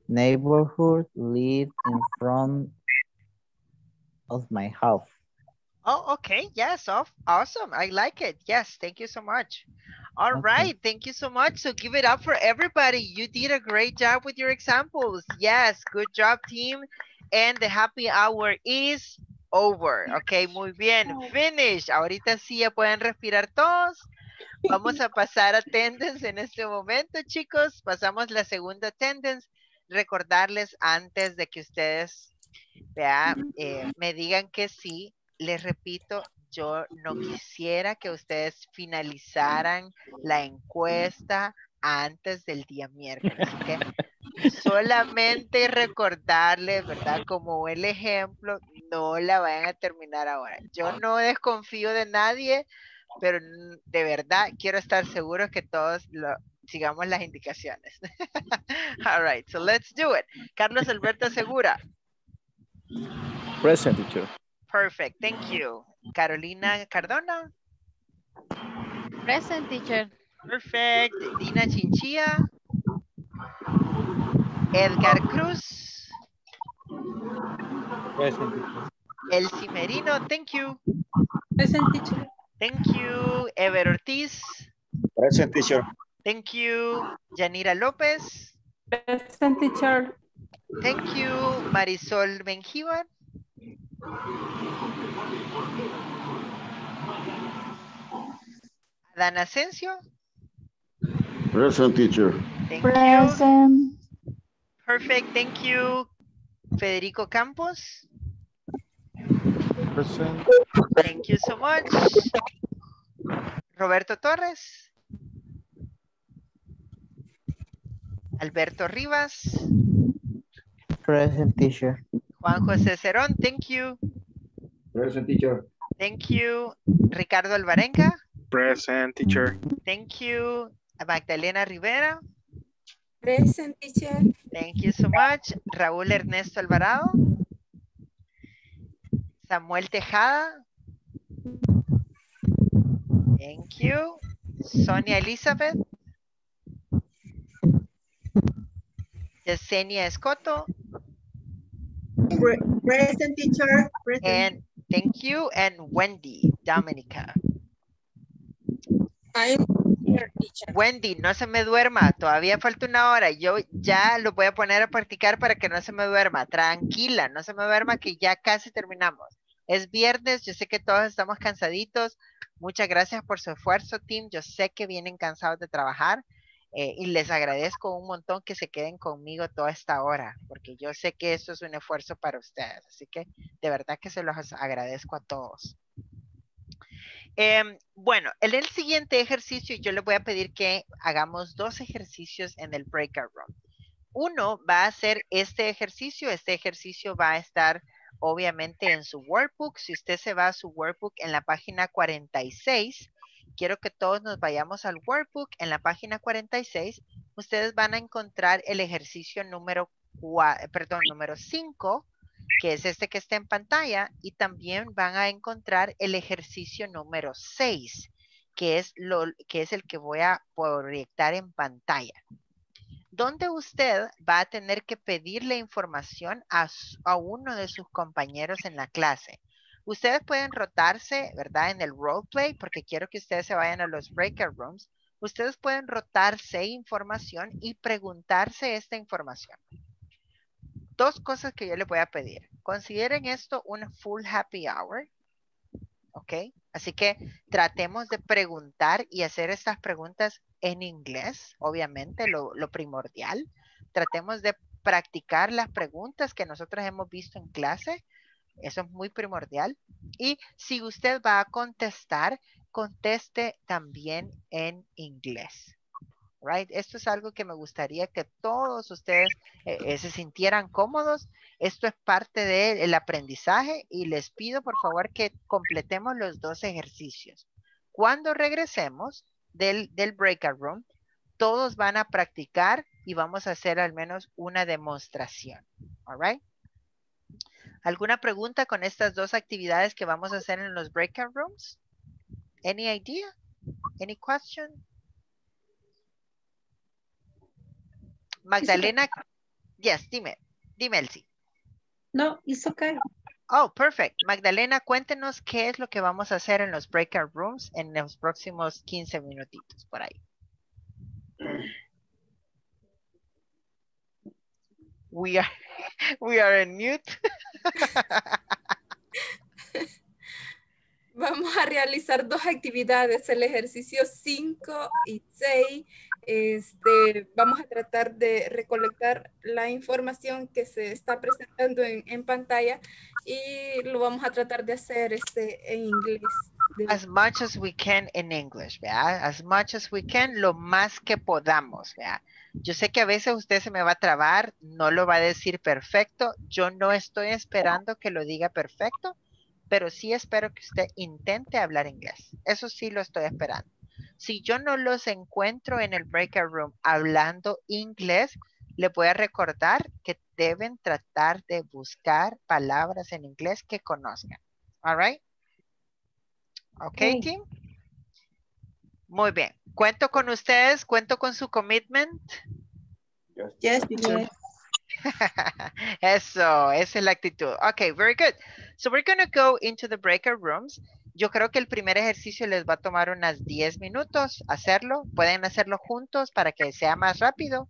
neighborhood live in front of my house. Oh, okay. Yes. Awesome. I like it. Yes. Thank you so much. All okay. Right. Thank you so much. So give it up for everybody. You did a great job with your examples. Yes. Good job, team. And the happy hour is over. Okay. Muy bien. Finish. Ahorita sí ya pueden respirar todos. Vamos a pasar a attendance en este momento, chicos. Pasamos la segunda attendance. Recordarles antes de que ustedes me digan que sí. Les repito, yo no quisiera que ustedes finalizaran la encuesta antes del día miércoles. ¿Okay? Solamente recordarles, ¿verdad? Como el ejemplo, no la vayan a terminar ahora. Yo no desconfío de nadie, pero de verdad quiero estar seguros que todos sigamos las indicaciones. All right, so let's do it. Carlos Alberto Segura. Present, teacher. Perfect, thank you. Carolina Cardona. Present, teacher. Perfect. Dina Chinchilla. Edgar Cruz. Present, teacher. Elsie Merino, thank you. Present, teacher. Thank you. Ever Ortiz. Present, teacher. Thank you. Yanira López. Present, teacher. Thank you. Marisol Benjivar. Adán Asensio. Present, teacher. Thank Present. You. Perfect, thank you. Federico Campos. Present. Thank you so much. Roberto Torres. Alberto Rivas. Present, teacher. Juan José Cerón, thank you. Present, teacher. Thank you. Ricardo Alvarenga. Present, teacher. Thank you. Magdalena Rivera. Present, teacher. Thank you so much. Raúl Ernesto Alvarado. Samuel Tejada. Thank you. Sonia Elizabeth. Yesenia Escoto. Present, teacher. Present. And thank you. And Wendy Dominica. I'm here, teacher. Wendy, no se me duerma. Todavía falta una hora. Yo ya lo voy a poner a practicar para que no se me duerma. Tranquila, no se me duerma que ya casi terminamos. Es viernes. Yo sé que todos estamos cansaditos. Muchas gracias por su esfuerzo, team. Yo sé que vienen cansados de trabajar. Y les agradezco un montón que se queden conmigo toda esta hora, porque yo sé que esto es un esfuerzo para ustedes, así que de verdad que se los agradezco a todos. Bueno, en el siguiente ejercicio yo les voy a pedir que hagamos dos ejercicios en el breakout room. Uno va a ser este ejercicio va a estar obviamente en su workbook. Si usted se va a su workbook en la página 46, quiero que todos nos vayamos al workbook. En la página 46, ustedes van a encontrar el ejercicio número 5, que es este que está en pantalla, y también van a encontrar el ejercicio número 6, que es el que voy a proyectar en pantalla, donde usted va a tener que pedirle información a uno de sus compañeros en la clase. Ustedes pueden rotarse, ¿verdad? En el roleplay, porque quiero que ustedes se vayan a los breakout rooms. Ustedes pueden rotarse información y preguntarse esta información. Dos cosas que yo les voy a pedir. Consideren esto un full happy hour. ¿Ok? Así que tratemos de preguntar y hacer estas preguntas en inglés. Obviamente, lo primordial. Tratemos de practicar las preguntas que nosotros hemos visto en clase. Eso es muy primordial. Y si usted va a contestar, conteste también en inglés. Right? Esto es algo que me gustaría que todos ustedes se sintieran cómodos. Esto es parte del aprendizaje y les pido por favor que completemos los dos ejercicios. Cuando regresemos, del breakout room, todos van a practicar y vamos a hacer al menos una demostración. All right. ¿Alguna pregunta con estas dos actividades que vamos a hacer en los breakout rooms? Any idea? Any question? Magdalena, yes, dime Elsie. No, it's okay. Oh, perfect. Magdalena, cuéntenos qué es lo que vamos a hacer en los breakout rooms en los próximos 15 minutitos por ahí. We are in mute. Vamos a realizar dos actividades, el ejercicio 5 y 6. Vamos a tratar de recolectar la información que se está presentando en pantalla y lo vamos a tratar de hacer en inglés. As much as we can in English, ¿verdad? As much as we can, lo más que podamos, ¿verdad? Yo sé que a veces usted se me va a trabar, no lo va a decir perfecto. Yo no estoy esperando que lo diga perfecto, pero sí espero que usted intente hablar inglés. Eso sí lo estoy esperando. Si yo no los encuentro en el breakout room hablando inglés, les voy a recordar que deben tratar de buscar palabras en inglés que conozcan. All right? Okay, sí. Team. Muy bien. Cuento con ustedes, cuento con su commitment. Yes, yes. Eso, esa es la actitud. Okay, very good. So we're going to go into the breakout rooms. Yo creo que el primer ejercicio les va a tomar unas 10 minutos hacerlo. Pueden hacerlo juntos para que sea más rápido.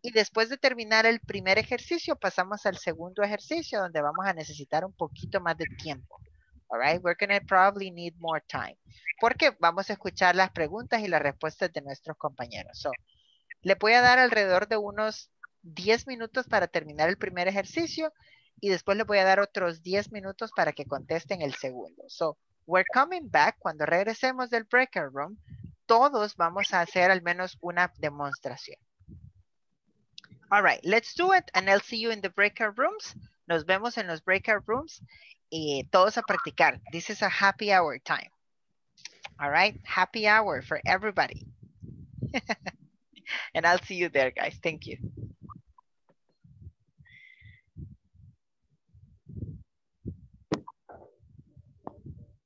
Y después de terminar el primer ejercicio, pasamos al segundo ejercicio donde vamos a necesitar un poquito más de tiempo. All right, we're going to probably need more time. Porque vamos a escuchar las preguntas y las respuestas de nuestros compañeros. So, le voy a dar alrededor de unos 10 minutos para terminar el primer ejercicio y después le voy a dar otros 10 minutos para que contesten el segundo. So, we're coming back. Cuando regresemos del breakout room, todos vamos a hacer al menos una demostración. All right, let's do it and I'll see you in the breakout rooms. Nos vemos en los breakout rooms y todos a practicar. This is a happy hour time. All right, happy hour for everybody. And I'll see you there, guys. Thank you.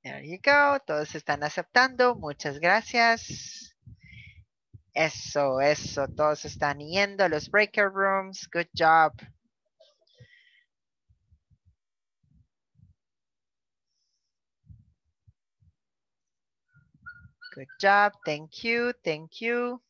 There you go. Todos están aceptando. Muchas gracias. Eso. Todos están yendo a los breakout rooms. Good job. Good job. Thank you. Thank you.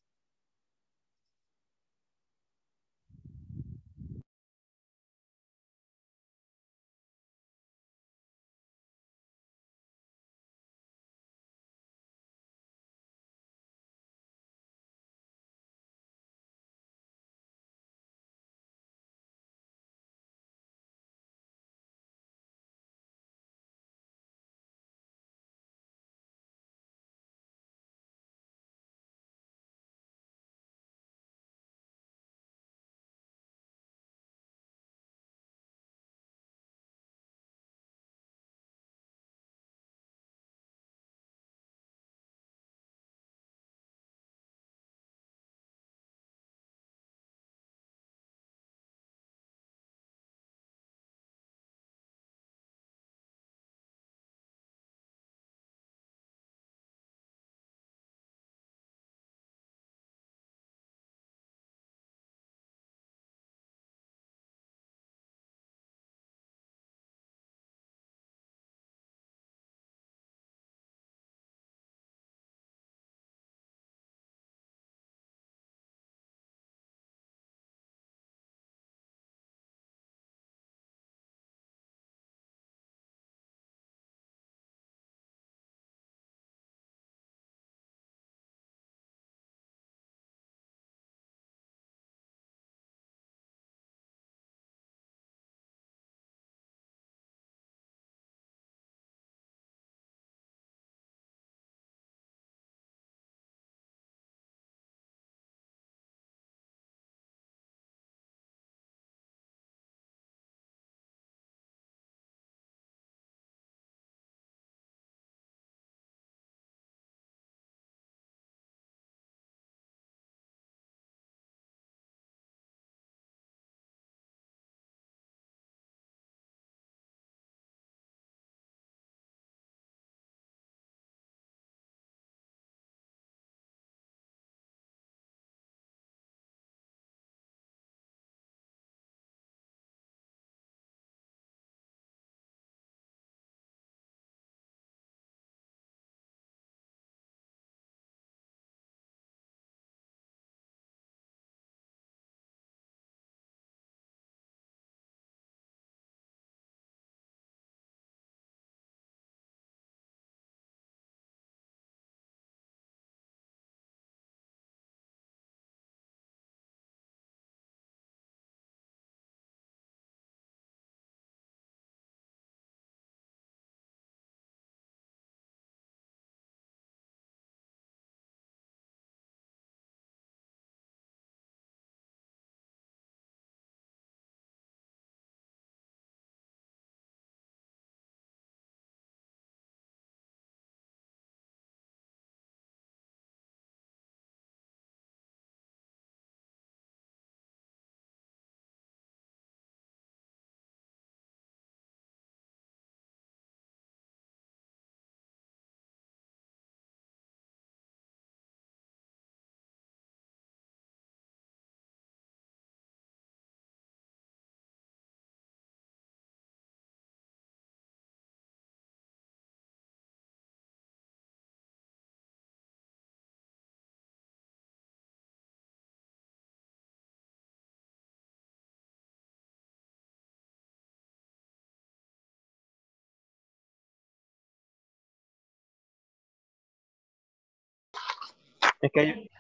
Okay.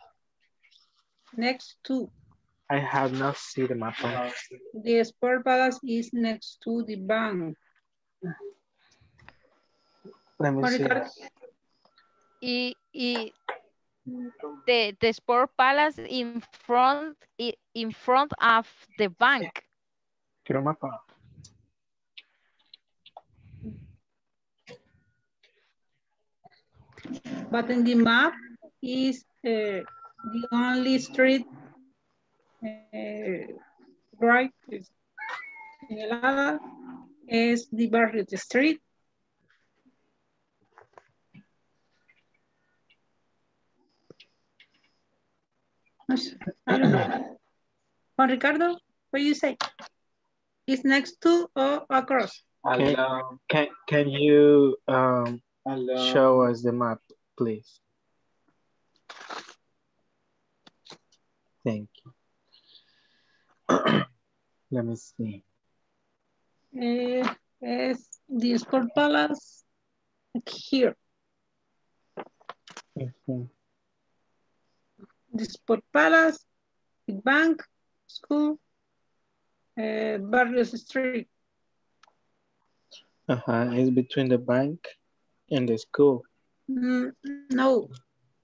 Next to. I have not seen the map. The Sport Palace is next to the bank. Let me see. The Sport Palace in front of the bank. Quiero mapa. But in the map is the only street right is the Barrios Street. I don't know. Juan Ricardo, what do you say? Is next to or across? Okay. Can you show us the map, please? Thank you. Let me see. Yes, the Sport Palace here. Mm-hmm. The Sport Palace, the bank, school, Barrios Street. It's between the bank and the school. No,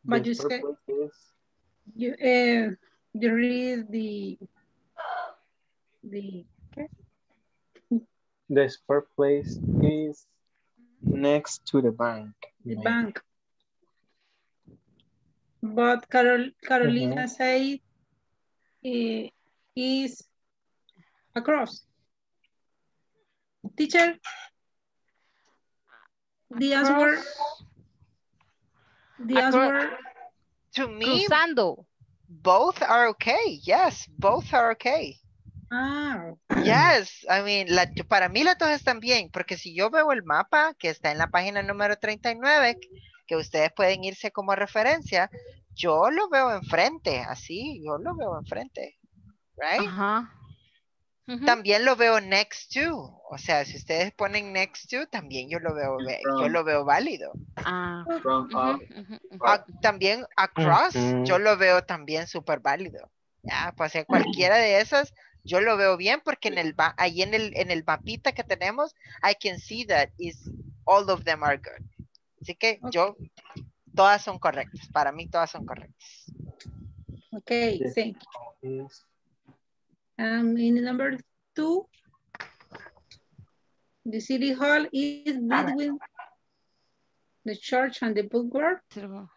but you said you there is the Sport Place is next to the bank. The maybe. Bank. But Carolina said is across. Teacher, the answer. The answer to me. Cruzando. Both are okay. Yes, both are okay. Ah. Yes, I mean, para mí las dos están bien, porque si yo veo el mapa que está en la página número 39, que ustedes pueden irse como referencia, yo lo veo enfrente, así, yo lo veo enfrente, right? Ajá. También lo veo next to, o sea, si ustedes ponen next to, también yo lo veo, yo lo veo válido. Ah. También across, yo lo veo también súper válido. Ya, pues cualquiera de esas, yo lo veo bien porque en el ahí en el mapita que tenemos, I can see that is all of them are good. Así que yo, todas son correctas. Para mí todas son correctas. Ok, sí. In number 2, the city hall is between the church and the bookwork. The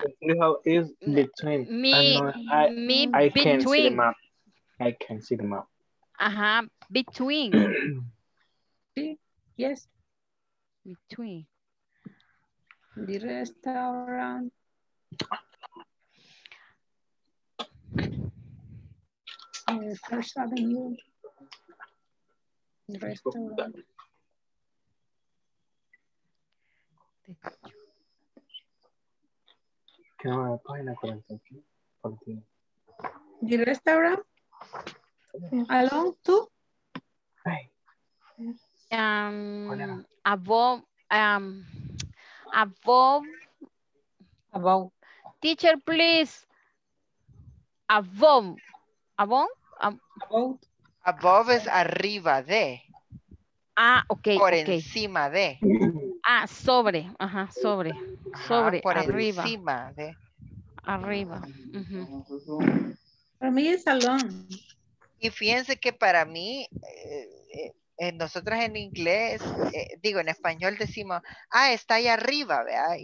city hall is between. I can see the map. I can see the map. Ajá, between. Sí, yes. Between the restaurant. First Avenue. The restaurant. The restaurant along to above teacher please above es arriba de okay, por okay. Encima de sobre sobre por arriba. Encima de arriba para mí es along y fíjense que para mí nosotros en inglés, digo, en español decimos, está ahí arriba, ¿verdad?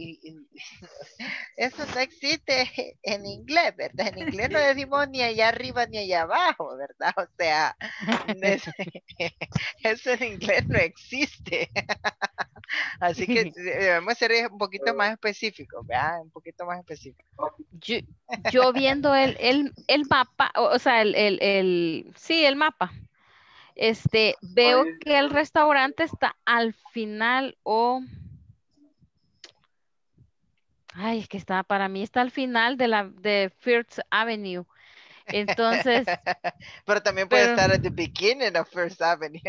Eso no existe en inglés, ¿verdad? En inglés no decimos ni allá arriba ni allá abajo, ¿verdad? O sea, eso en inglés no existe. Así que debemos ser un poquito más específicos, ¿verdad? Un poquito más específicos. Yo viendo el mapa, o sea, el mapa. Veo que el restaurante está al final es que está, para mí está al final de la First Avenue. Entonces. Pero también puede estar at the beginning of First Avenue.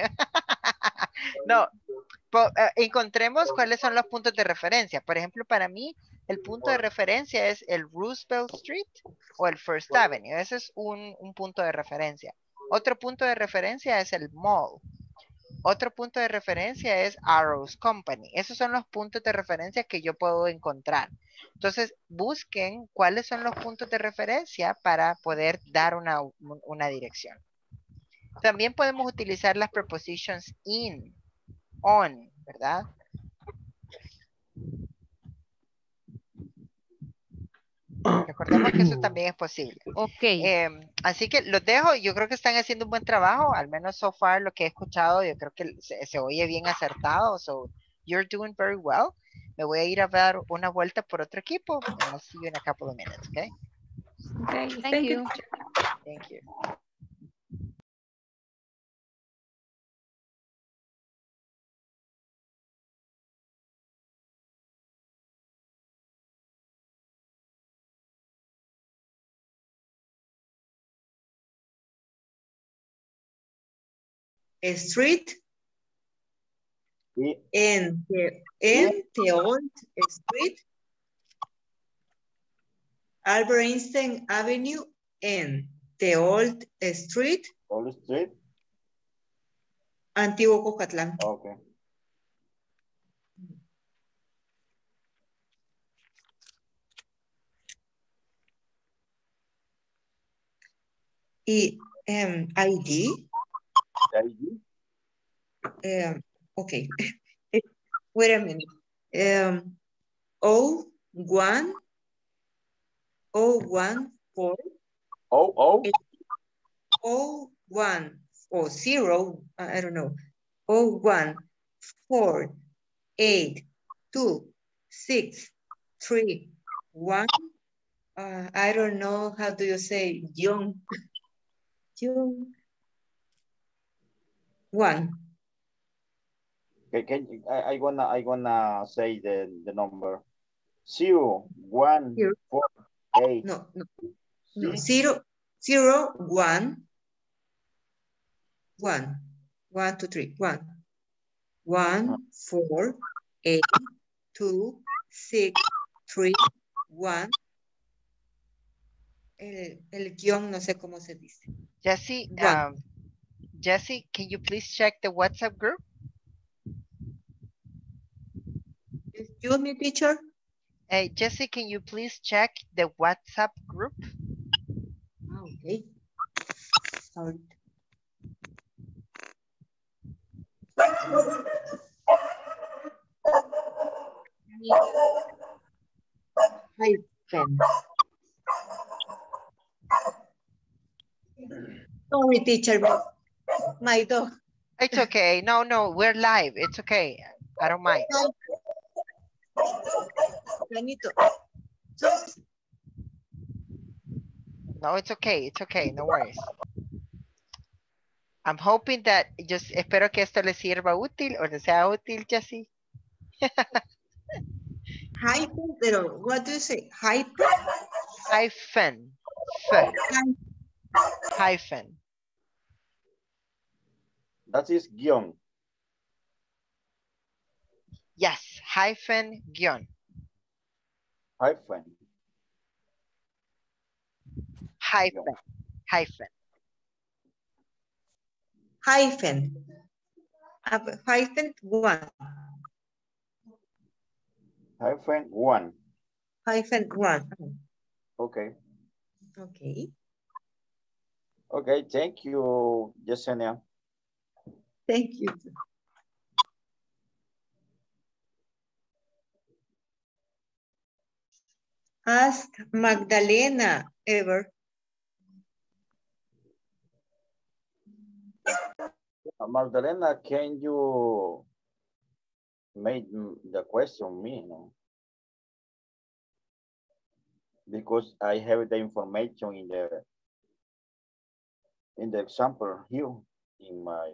No, encontremos cuáles son los puntos de referencia. Por ejemplo, para mí, El punto de referencia es el Roosevelt Street o el First Avenue. Ese es un punto de referencia. Otro punto de referencia es el mall. Otro punto de referencia es Arrows Company. Esos son los puntos de referencia que yo puedo encontrar. Entonces, busquen cuáles son los puntos de referencia para poder dar una dirección. También podemos utilizar las prepositions in, on, ¿verdad? Recordemos que eso también es posible. Ok. Así que los dejo. Yo creo que están haciendo un buen trabajo. Al menos so far lo que he escuchado, yo creo que se oye bien acertado. So, you're doing very well. Me voy a ir a dar una vuelta por otro equipo. I'll see you in a couple of minutes, okay? Okay, thank you. Thank you. Street and the old street, Albert Einstein Avenue and the old street, Antiguo Cuscatlán. Okay. Y ID. Okay, wait a minute. O one four eight two six three one. I don't know how do you say young. One. Okay, I wanna say the number. 0 1 4 8. No. 0 0 1 1. 1 2 3. 1 1 4 8 2 6 3 1. El guión no sé cómo se dice. Ya sí. Jesse, can you please check the WhatsApp group? You me, teacher? Hey, Jesse, can you please check the WhatsApp group? Okay. Sorry. Hi, friend. Sorry, teacher, but my dog. It's okay. No, we're live. It's okay. I don't mind. No, it's okay. It's okay. No worries. I'm hoping that, just espero que esto les sirva útil o les sea útil, Jessy. Hyphen, pero what do you say? Hyphen? Hyphen. Hyphen. That is guion. Yes, hyphen guion. Hyphen. Hyphen. Hyphen. Hyphen. Hyphen one. Hyphen one. Hyphen one. Okay. Okay. Okay, thank you, Yesenia. Thank you. Ask Magdalena ever. Magdalena, can you make the question me? No? Because I have the information in the example here in my.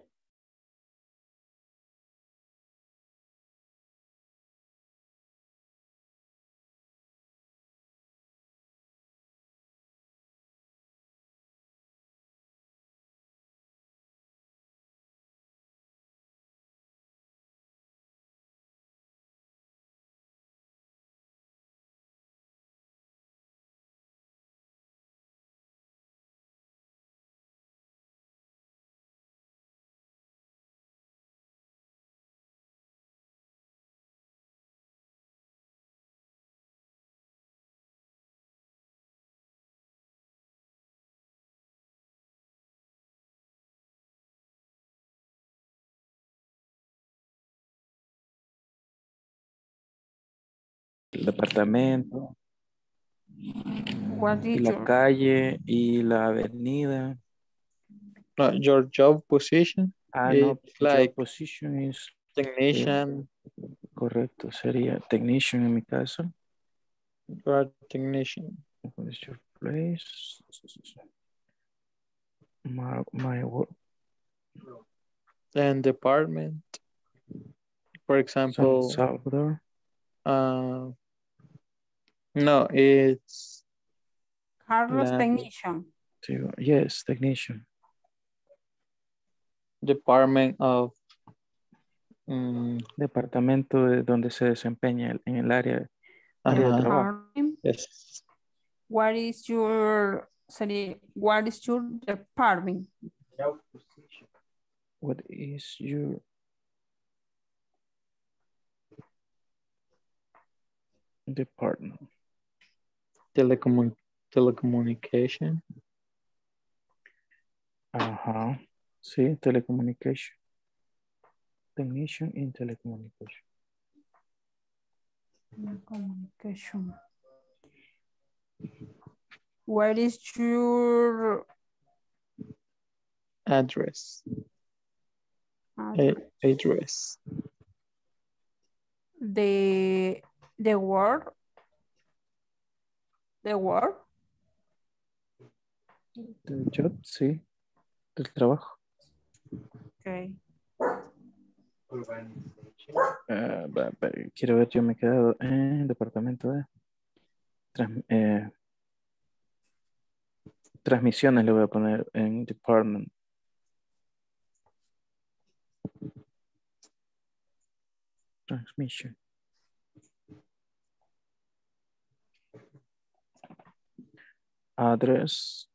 el departamento, y la calle y la avenida. No, your job position. Ah, no, like job position is technician. Correcto, sería technician en mi caso. You are technician. What is your place? My work. And department. For example, Salvador. No, it's Carlos technician. Yes, technician. Department of departamento de donde se desempeña en el área, área de trabajo. Yes. What is your department? What is your department? Telecommunication. Ajá. Sí, telecommunication. Technician in telecommunication. Telecommunication. What is your address? Address. The word. The word. The job, sí. Del trabajo. Okay. Quiero ver, yo me he quedado en el departamento de transmisiones, le voy a poner en department. Transmission. Address.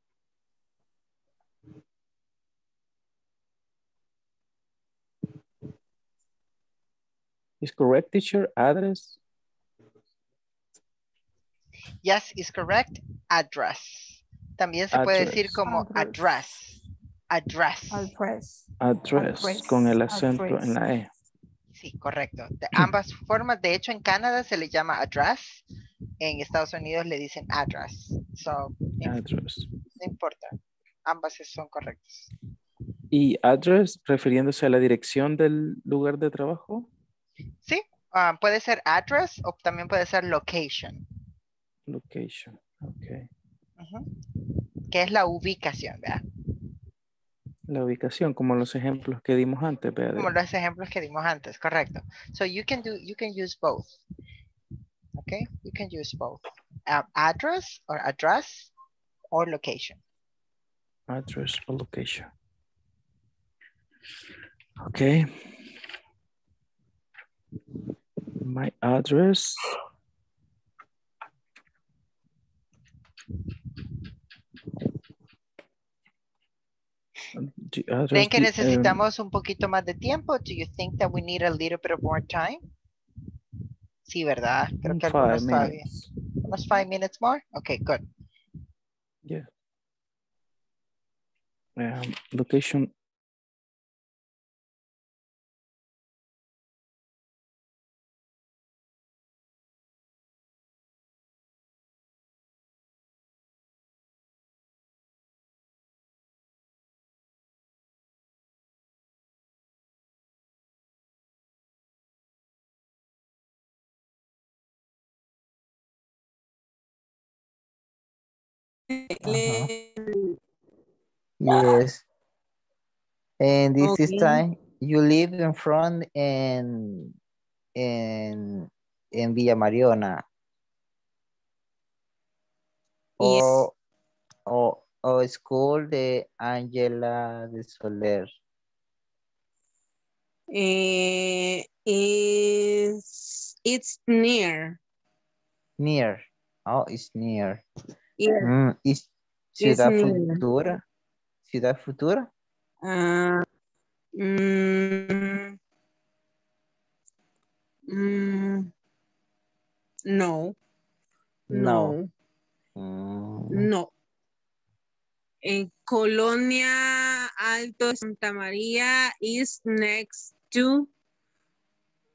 Is correct, teacher, address? Yes, is correct, address. También se puede decir como address. Address, con el acento en la E. Sí, correcto. De ambas formas, de hecho en Canadá se le llama address, en Estados Unidos le dicen address. So, address. No importa, ambas son correctas. ¿Y address refiriéndose a la dirección del lugar de trabajo? Sí, puede ser address o también puede ser location. Location, ok. Que es la ubicación, ¿verdad? La ubicación, como los ejemplos que dimos antes, ¿verdad? Como los ejemplos que dimos antes, correcto. So you can use both. Okay, you can use both. Address or location. Address or location. Okay. My address ¿Creen que necesitamos un poquito más de tiempo? Do you think that we need a little bit more time? Sí, ¿verdad? Creo que algunos todavía. Unos 5 minutes more? Okay, good. Yeah. Location. Yes, and this is time you live in front in Villa Mariana, or school de Ángela de Soler. It's near. Near. Oh, it's near. Yeah. ¿Es Ciudad Futura? ¿Ciudad Futura? No. No. No. En Colonia Alto Santa María is next to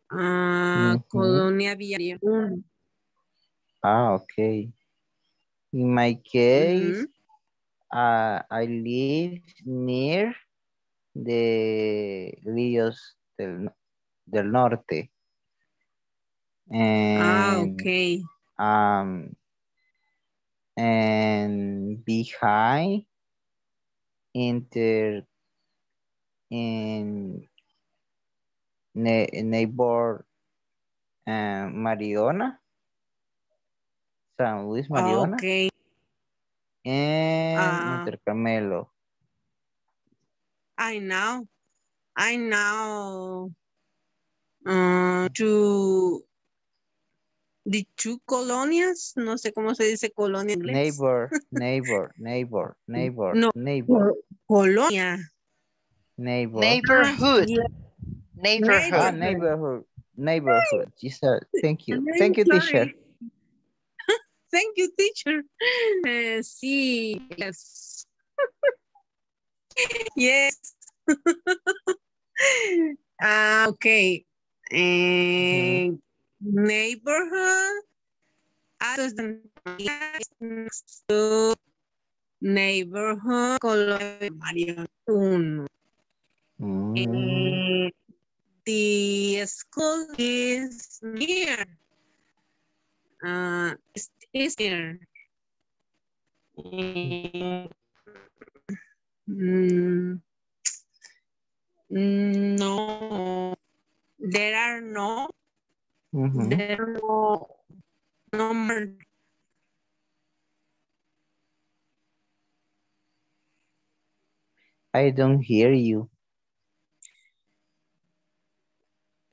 Colonia Villarreal. Okay. In my case, I live near the Ríos del Norte. And, okay. And behind neighbor Mariona, San Luis Mariona. Okay. And Intercamelo. I know to the two colonias, no sé cómo se dice colonia en inglés. Neighbor. Colonia. Neighborhood. Thank you, teacher. Thank you, teacher. Sí, yes. Yes. Okay. Neighborhood. Neighborhood Colonia Marion 1. The school is near. Is here. No, there are no. There are no number. I don't hear you.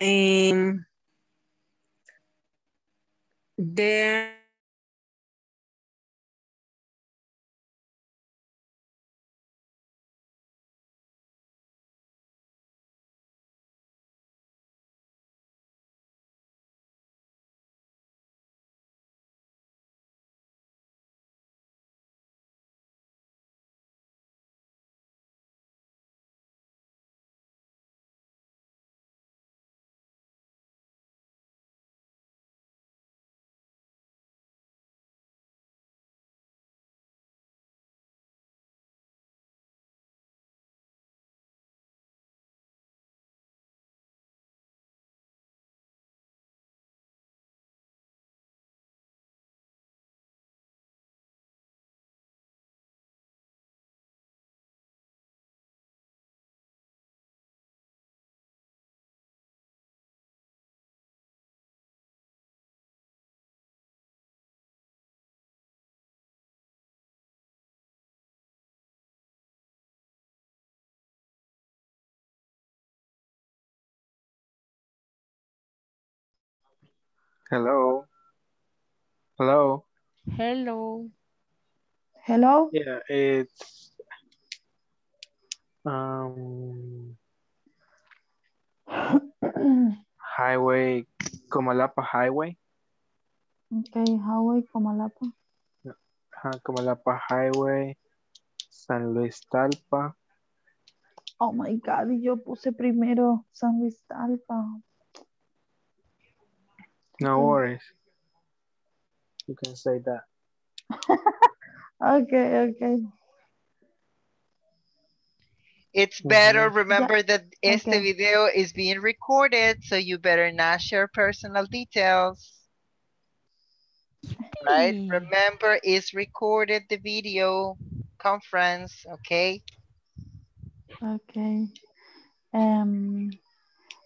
There. Hello. Yeah, it's highway Comalapa Highway. Okay, highway Comalapa. Comalapa Highway, San Luis Talpa. Oh my God, yo puse primero San Luis Talpa. No worries. You can say that. Okay. It's better, remember that este video is being recorded, so you better not share personal details. Right? Remember, it's recorded, the video conference, okay? Okay.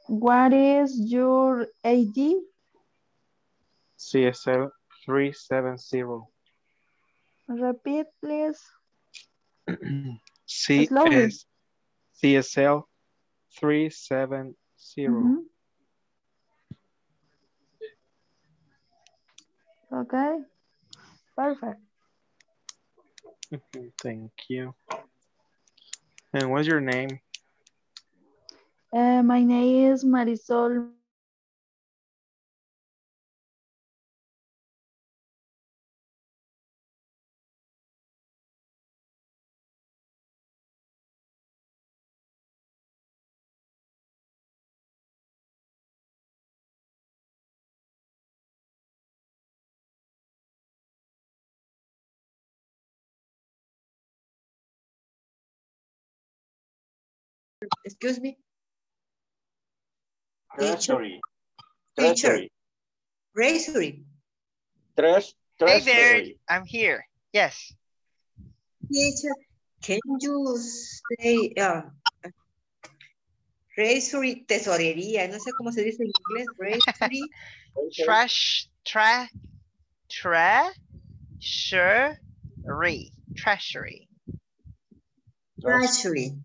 What is your ID? CSL 370. Repeat, please. CSL 370. Okay, perfect. Thank you. And what's your name? My name is Marisol. Excuse me. Treasury. Treasury. Treasury. Hey there, I'm here. Yes. Teacher, can you say treasury, tesorería? No sé cómo se dice en inglés. Treasury. Trash, treasury. Treasury. Treasury. Treasury.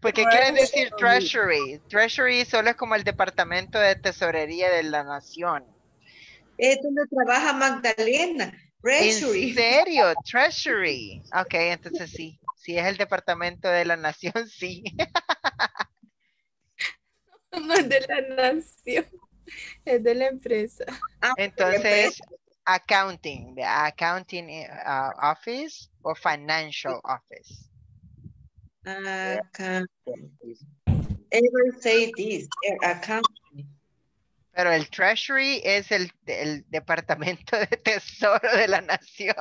Porque quieren decir treasury. Treasury solo es como el departamento de tesorería de la nación. Es donde trabaja Magdalena. Treasury. ¿En serio? Treasury. Ok, entonces sí. Si es el departamento de la nación, sí. No es de la nación. Es de la empresa. Entonces, accounting. The accounting office or financial office. Ever say this, accounting. Pero el Treasury es el Departamento de Tesoro de la Nación.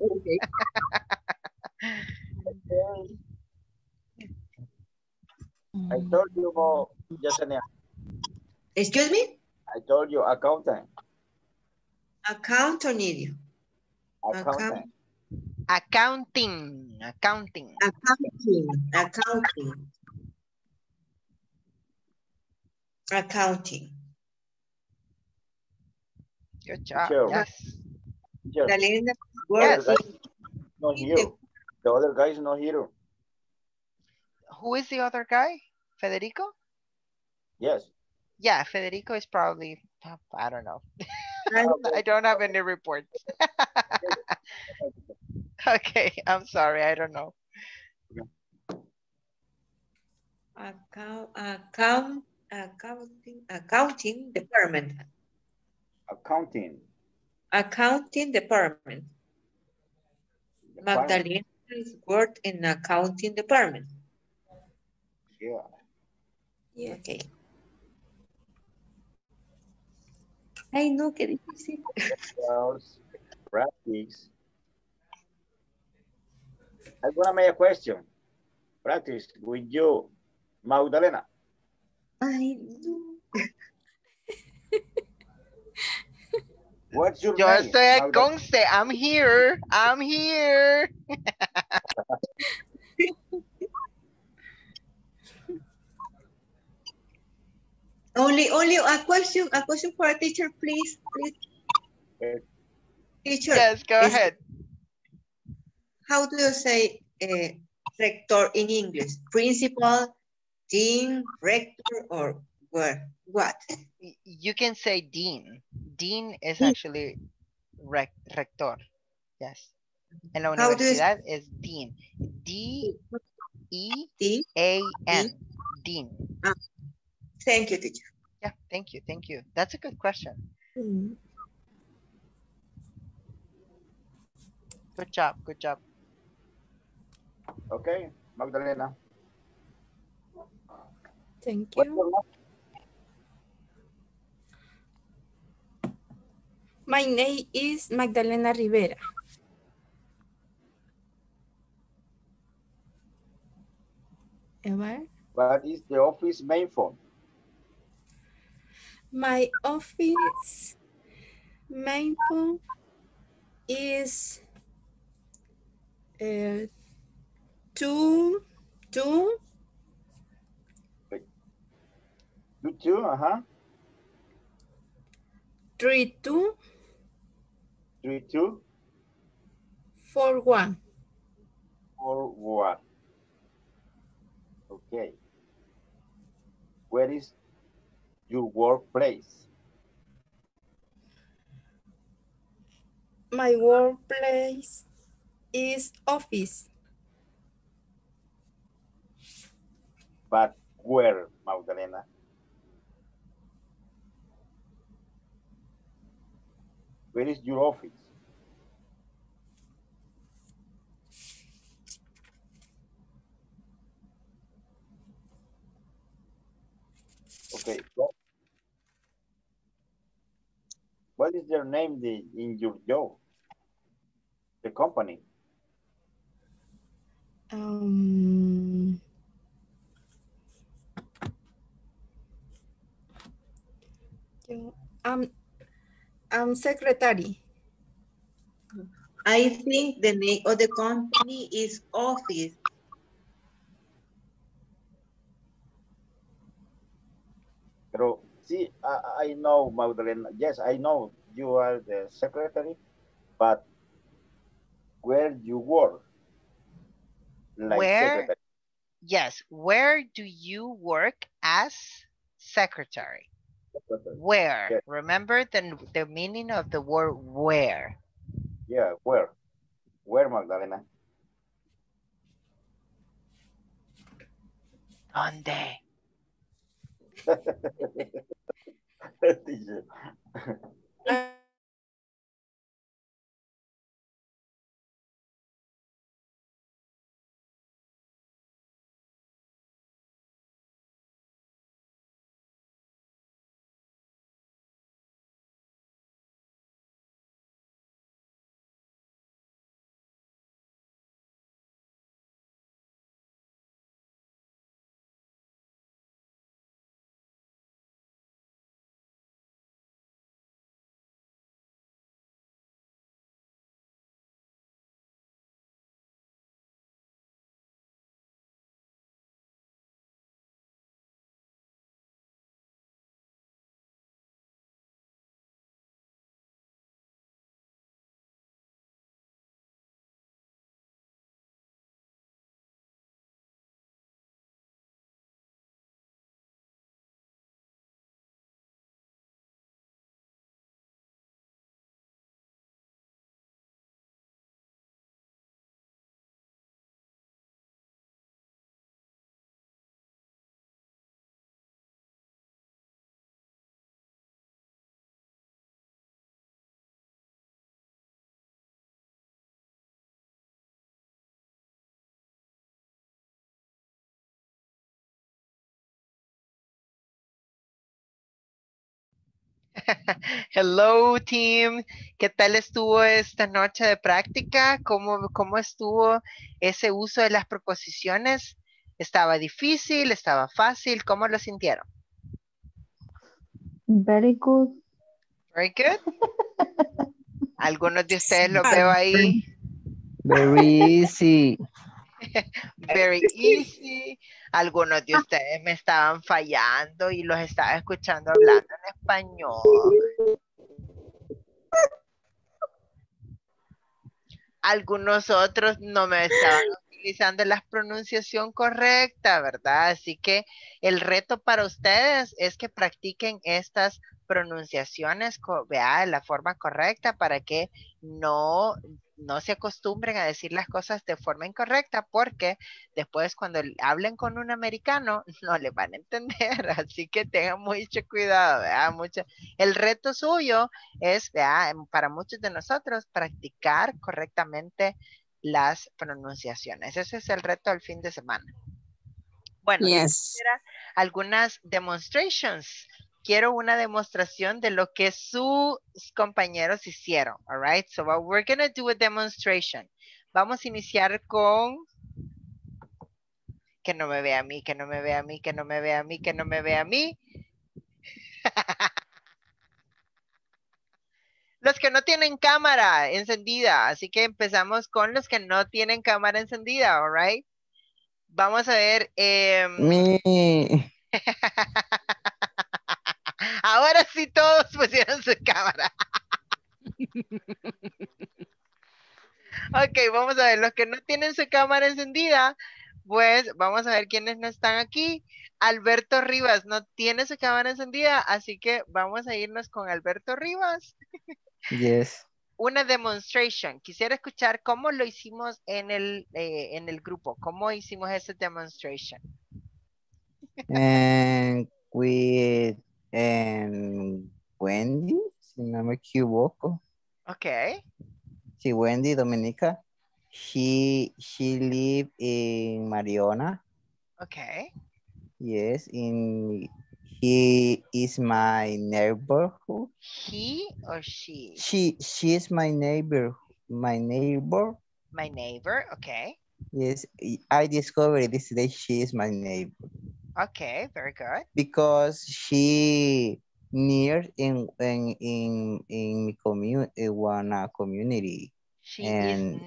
Okay. I told you about Yesenia. Excuse me? I told you accountant. Accountant. Accountant. Accounting. Accounting. Accounting. Accounting. Accounting. Good job. Sure. Yes. Sure. The yes. No hero. The other guy is no hero. Who is the other guy? Federico? Yes. Yeah, Federico is probably, I don't know. I don't have any reports. Okay, I'm sorry, I don't know. Accounting department. Accounting. Accounting department. Magdalena is worked in accounting department. Yeah. Yeah. Okay. Ay, no, qué difícil. Practice. I'm gonna make a question. Practice with you, Magdalena. Ay, no. What's your name? Yo estoy a Conce. I'm here. I'm here. Only a question for a teacher, please. Okay. Teacher. Yes, go ahead. How do you say rector in English? Principal, dean, rector, or what? You can say dean. Dean is actually rector. Yes. En la universidad is dean. D-E-A-N. Dean. Thank you, teacher. Yeah, thank you, thank you. That's a good question. Mm-hmm. Good job, good job. Okay, Magdalena. Thank you. My name is Magdalena Rivera. What is the office main phone? My office main phone is 3241. Okay. Where is your workplace? My workplace is office. But where, Magdalena? Where is your office? Okay. What is their name in your job? The company? Secretary. I think the name of the company is office. Pero, see, I know, Magdalena. Yes, I know you are the secretary, but where you work? Like where? Secretary. Yes, where do you work as secretary? Where? Yes. Remember the meaning of the word where. Yeah, where? Where, Magdalena? ¿Dónde? Hello team, ¿qué tal estuvo esta noche de práctica? ¿Cómo estuvo ese uso de las preposiciones? ¿Estaba difícil? ¿Estaba fácil? ¿Cómo lo sintieron? Very good. Very good. Algunos de ustedes los veo ahí. Very easy. Very easy. Algunos de ustedes me estaban fallando y los estaba escuchando hablando en español. Algunos otros no me estaban utilizando la pronunciación correcta, ¿verdad? Así que el reto para ustedes es que practiquen estas pronunciaciones, vea, de la forma correcta para que no se acostumbren a decir las cosas de forma incorrecta, porque después cuando hablen con un americano no le van a entender, así que tengan mucho cuidado, ¿verdad? El reto suyo es, ¿verdad?, para muchos de nosotros, practicar correctamente las pronunciaciones. Ese es el reto del fin de semana. Bueno, yes. Algunas demonstrations. Quiero una demostración de lo que sus compañeros hicieron. All right. So what we're going to do a demonstration. Vamos a iniciar con... Que no me vea a mí, que no me vea a mí, que no me vea a mí, que no me vea a mí. Los que no tienen cámara encendida. Así que empezamos con los que no tienen cámara encendida. All right. Vamos a ver. Ahora sí todos pusieron su cámara. Ok, vamos a ver. Los que no tienen su cámara encendida, pues vamos a ver quiénes no están aquí. Alberto Rivas no tiene su cámara encendida, así que vamos a irnos con Alberto Rivas. Yes. Una demonstration. Quisiera escuchar cómo lo hicimos en el grupo. ¿Cómo hicimos esa demonstration? With Wendy, si no me equivoco. Okay. See Wendy, Dominica. She live in Mariona. Okay. Yes, in he is my neighborhood. He or she? She is my neighbor. My neighbor, okay. Yes, I discovered this day she is my neighbor. Okay, very good. Because she near in my community, one community. She and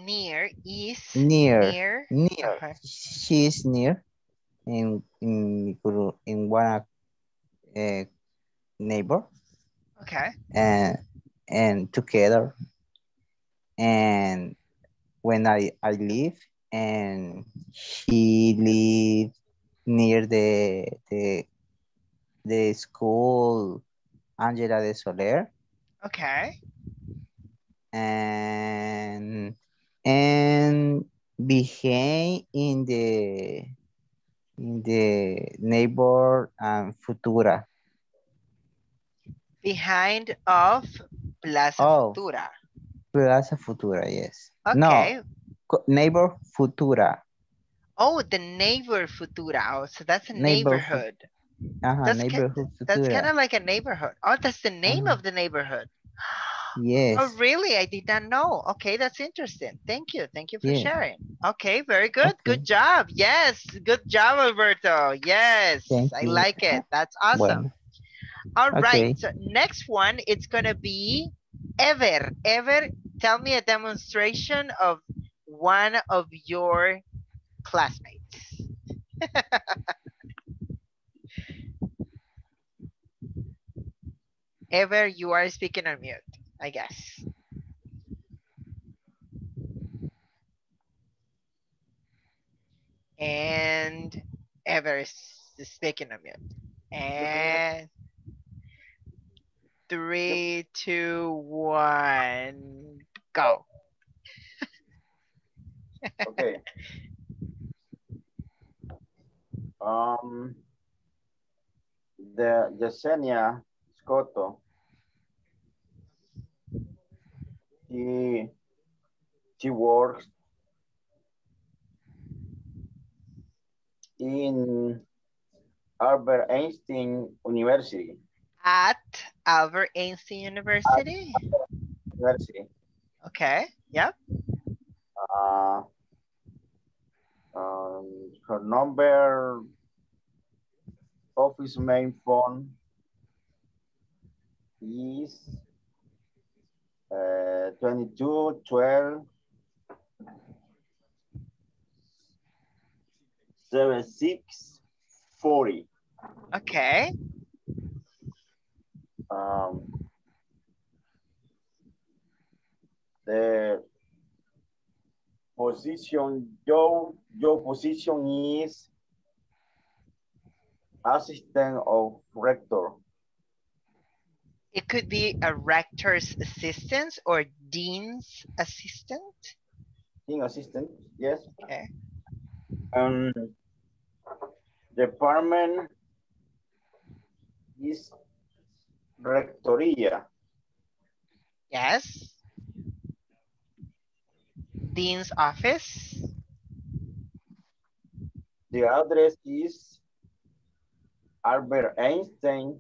is near, near. Okay. She is near in one neighbor. Okay. And together. And when I live and she live near the school Ángela de Soler. Okay. And behind in the neighbor Futura. Behind of Plaza Futura. Plaza Futura, yes. Okay. No, neighbor Futura. Oh, the neighbor Futura. Oh, so that's a neighborhood. That's neighborhood Futura. That's kind of like a neighborhood. Oh, that's the name of the neighborhood. Yes. Oh, really? I did not know. Okay, that's interesting. Thank you. Thank you for sharing. Okay, very good. Okay. Good job. Yes. Good job, Alberto. Yes. I like it. That's awesome. Bueno. All right. So next one, it's going to be Ever. Ever, tell me a demonstration of one of your classmates. Ever, you are speaking on mute, I guess. And Ever is speaking on mute. And 3, 2, 1, go. Okay. The Yesenia Scotto. She works in Albert Einstein University. At Albert Einstein University. Okay. Yep. Her number, office main phone is 22 12 76 40. Okay. The position, your position is assistant of rector. It could be a rector's assistant or dean's assistant. Dean assistant, yes. Okay. Department is Rectoría. Yes. Dean's office. The address is Albert Einstein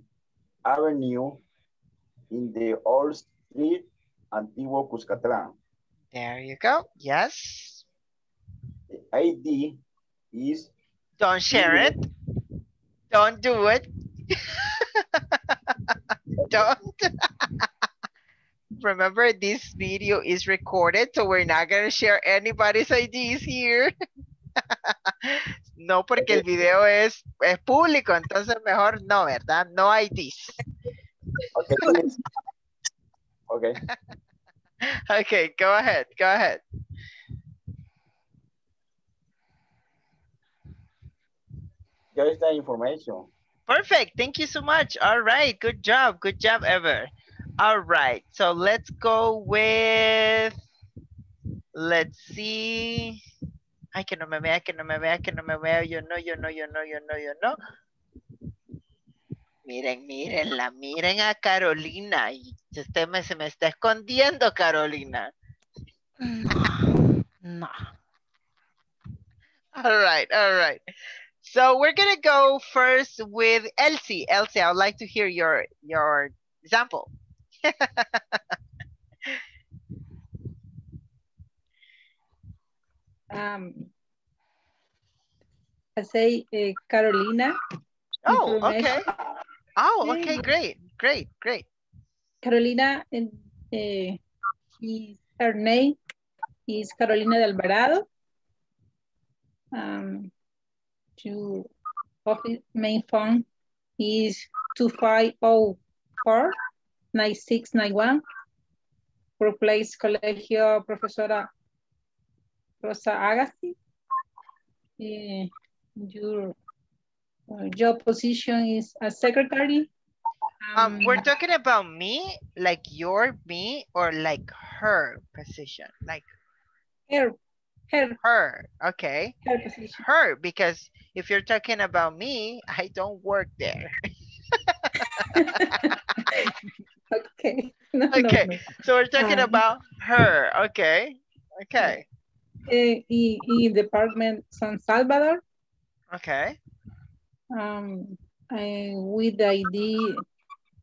Avenue in the Old Street, Antiguo Cuscatlán. There you go. Yes. The ID is... Don't share it. Don't do it. Don't. Remember, this video is recorded, so we're not going to share anybody's IDs here. No, porque el video es público, entonces mejor no, ¿verdad? No IDs. Okay. Okay. Okay, go ahead. Go ahead. Just the information. Perfect. Thank you so much. All right. Good job. Good job, Ever. All right. So let's go with, let's see. Ay, que no me vea, que no me vea, que no me vea. Yo no, yo no, yo no, yo no, yo no. Miren, miren a Carolina. Y usted se me está escondiendo, Carolina. No. All right. So we're going to go first with Elsie. Elsie, I would like to hear your example. I say Carolina. Oh, okay. Oh, okay, great. Carolina, and her name is Carolina de Alvarado. To office main phone is 2504-9691. Replace Colegio Profesora Rosa Agassi. Your job position is a secretary. We're talking about me, like your me, or like her position, like her. Okay, her position. Her, because if you're talking about me, I don't work there. Okay. No. So we're talking about her. Okay. In department San Salvador. Okay. With ID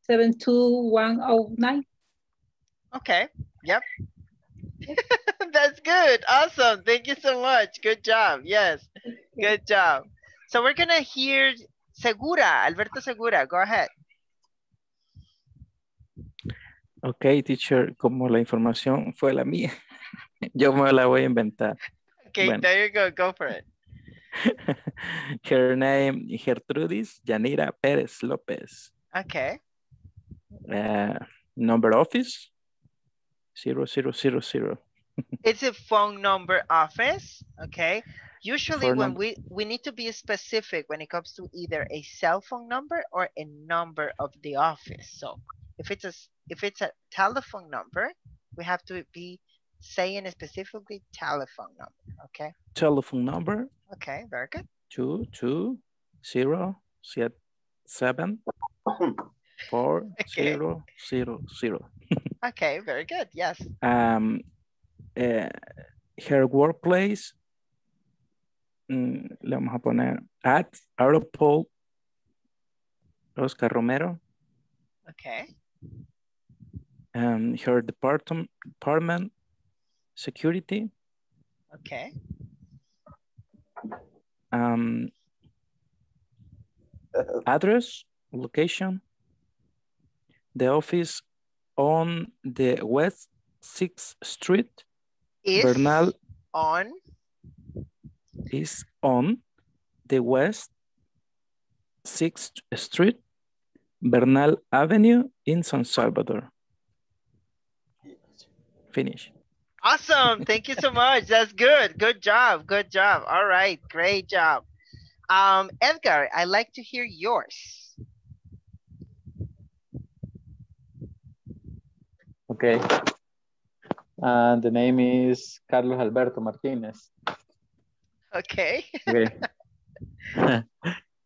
72109. Okay. Yep. That's good. Awesome. Thank you so much. Good job. Yes. Good job. So we're going to hear Segura, Alberto Segura. Go ahead. Ok, teacher, como la información fue la mía, yo me la voy a inventar. Ok, bueno. There you go. Go for it. Her name, Gertrudis Yanira Pérez López. Okay. Number office, 0000. It's a phone number office, okay? Usually phone when we need to be specific when it comes to either a cell phone number or a number of the office. So if it's a telephone number, we have to be saying specifically telephone number, okay? Telephone number. Okay, very good. 220-7-4-0-0-0. Okay, very good. Yes. Her workplace. Le vamos a poner at Aeropuerto Oscar Romero. Okay. Her department security. Okay. Address, location, the office on the West 6th Street. Is on the West 6th Street, Bernal Avenue in San Salvador. Finish. Awesome. Thank you so much. That's good. Good job. All right. Great job. Edgar, I'd like to hear yours. Okay. And the name is Carlos Alberto Martinez. Okay.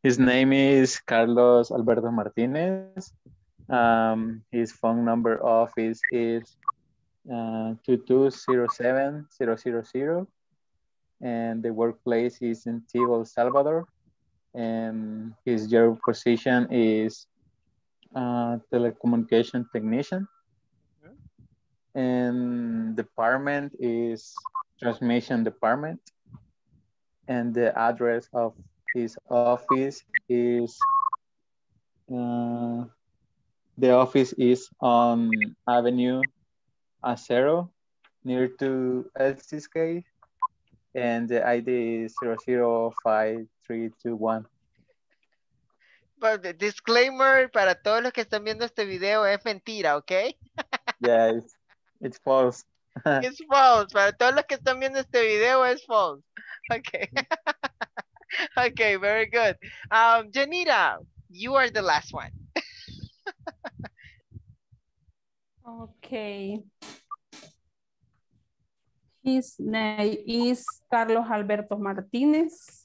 His name is Carlos Alberto Martinez. His phone number office is 2207000, and the workplace is in Tigo, Salvador, and his job position is telecommunication technician, and department is transmission department, and the address of his office is on Avenue A0 near to Elsie's case, and the ID is 005321. But the disclaimer para todos los que están viendo este video es mentira, ¿ok? Yeah, it's false. It's false. Para todos los que están viendo este video es false. Okay. Okay, very good. Janita, you are the last one. Okay. His name is Carlos Alberto Martinez.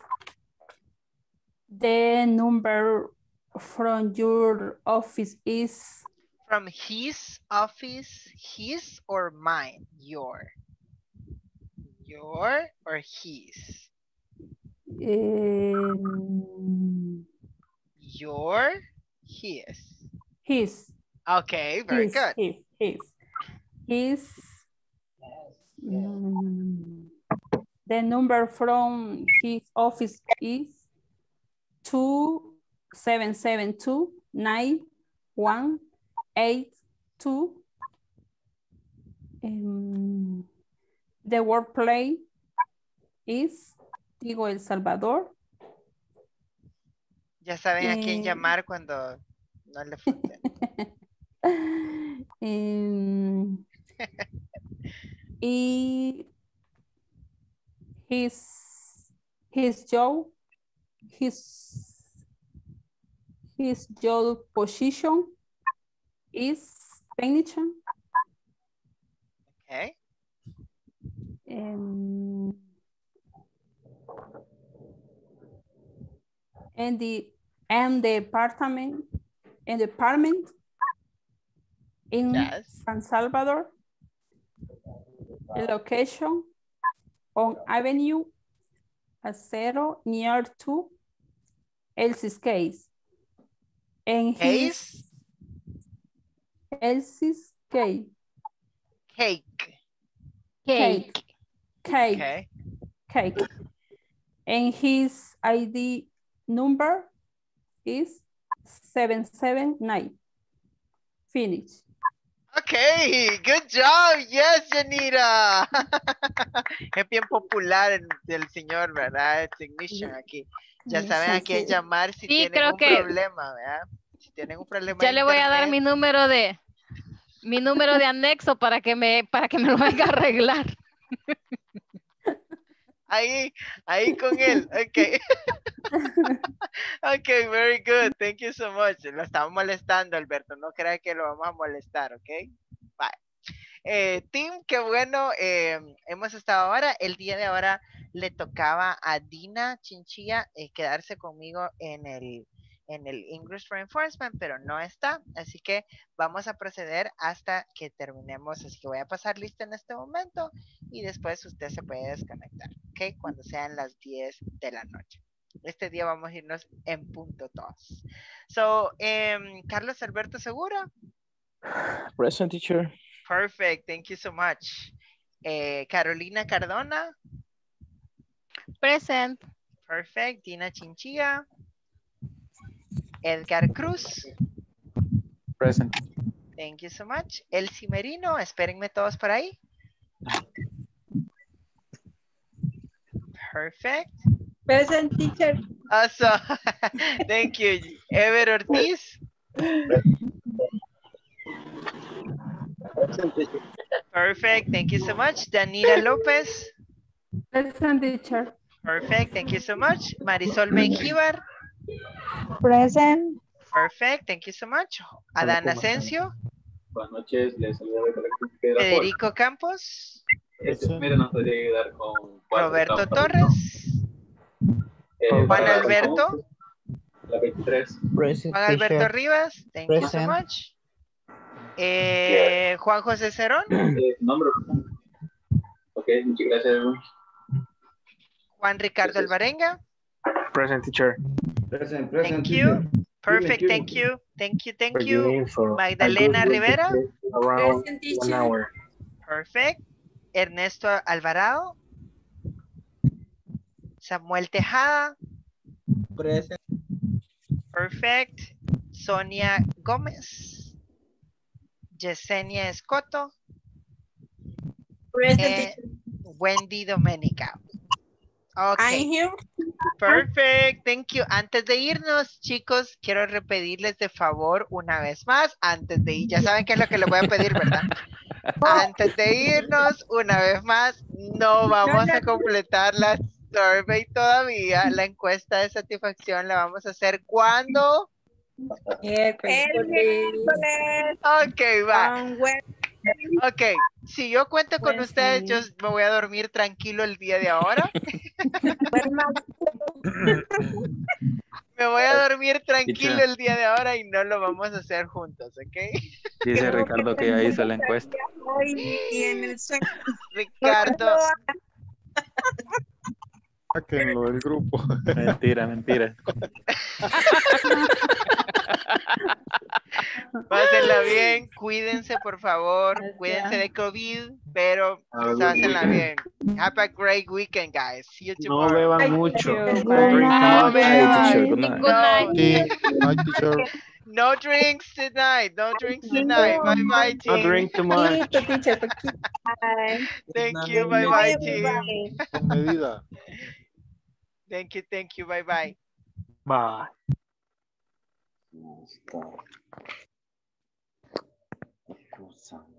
The number from your office is? From his office, his or mine? Your or his? Your, his. His. Okay, very his, good. His. The number from his office is 27729182. The workplace is Tigo El Salvador. Ya saben a quién llamar cuando no le funciona. Y his job position is technician. Okay. And the apartment in San Salvador. Location on Avenue Acero near to Elsie's case. And his Elsie's cake. Cake. And his ID number is 779. Finish. Okay, good job. Yes, Janita. Es bien popular el señor, ¿verdad? El technician aquí. Ya saben a quién llamar si tienen un problema, ¿verdad? Si tienen un problema. Ya le voy a dar mi número de anexo para que me lo venga a arreglar. Ahí con él, okay. Okay, very good, thank you so much. Lo estamos molestando, Alberto, no creas que lo vamos a molestar, ok. Bye. Tim, qué bueno, hemos estado ahora, el día de ahora le tocaba a Dina Chinchilla quedarse conmigo en el English Reinforcement, pero no está, así que vamos a proceder hasta que terminemos, así que voy a pasar lista en este momento y después usted se puede desconectar, ok, cuando sean las 10 de la noche. Este día vamos a irnos en punto 2. So, Carlos Alberto Segura. Present, teacher. Perfect, thank you so much. Carolina Cardona. Present. Perfect, Dina Chinchilla. Edgar Cruz. Present. Thank you so much. Elsie Merino, espérenme todos por ahí. Perfect. Present, teacher. Awesome. Thank you. Ever Ortiz. Present, teacher. Perfect. Thank you so much. Danira Lopez. Present, teacher. Perfect. Thank you so much. Marisol Benjivar. Present. Perfect, thank you so much. Adán Asensio. Buenas noches, les saludo de la Federico Campos. Miren, nos podría ayudar con Roberto Torres. Juan Alberto. La 23. Present. Juan Alberto Rivas, thank you so much. Juan José Cerón. Nombre. Ok, muchas gracias. Juan Ricardo Alvarenga. Present, teacher. Present, present. Thank you. Perfect. Thank you. Thank you. Thank you. Magdalena Rivera. Around 1 hour. Perfect. Ernesto Alvarado. Samuel Tejada. Present. Perfect. Sonia Gómez. Yesenia Escoto. Present. Wendy Domenica. Okay. I'm here. Perfect, thank you. Antes de irnos, chicos, quiero repetirles de favor una vez más, antes de ir, ya saben qué es lo que les voy a pedir, ¿verdad? Antes de irnos, una vez más, no vamos a completar la survey todavía, la encuesta de satisfacción la vamos a hacer cuando... El miércoles. Ok, va. Ok, si yo cuento con ustedes, yo me voy a dormir tranquilo el día de ahora. Me voy a dormir tranquilo el día de ahora y no lo vamos a hacer juntos, ¿ok? Dice Ricardo que ya hizo la encuesta. Y en el sueño. Ricardo. Sáquenlo del grupo. Mentira, mentira. Pásenla bien, cuídense por favor, cuídense de COVID, pero pásenla bien. Have a great weekend, guys. See you tomorrow. No beban mucho. No beban. No drinks tonight. No drinks tonight. Bye bye, team. No drink too much. Thank you. Bye bye, team. Thank you. Thank you. Bye bye. Bye. Cosa.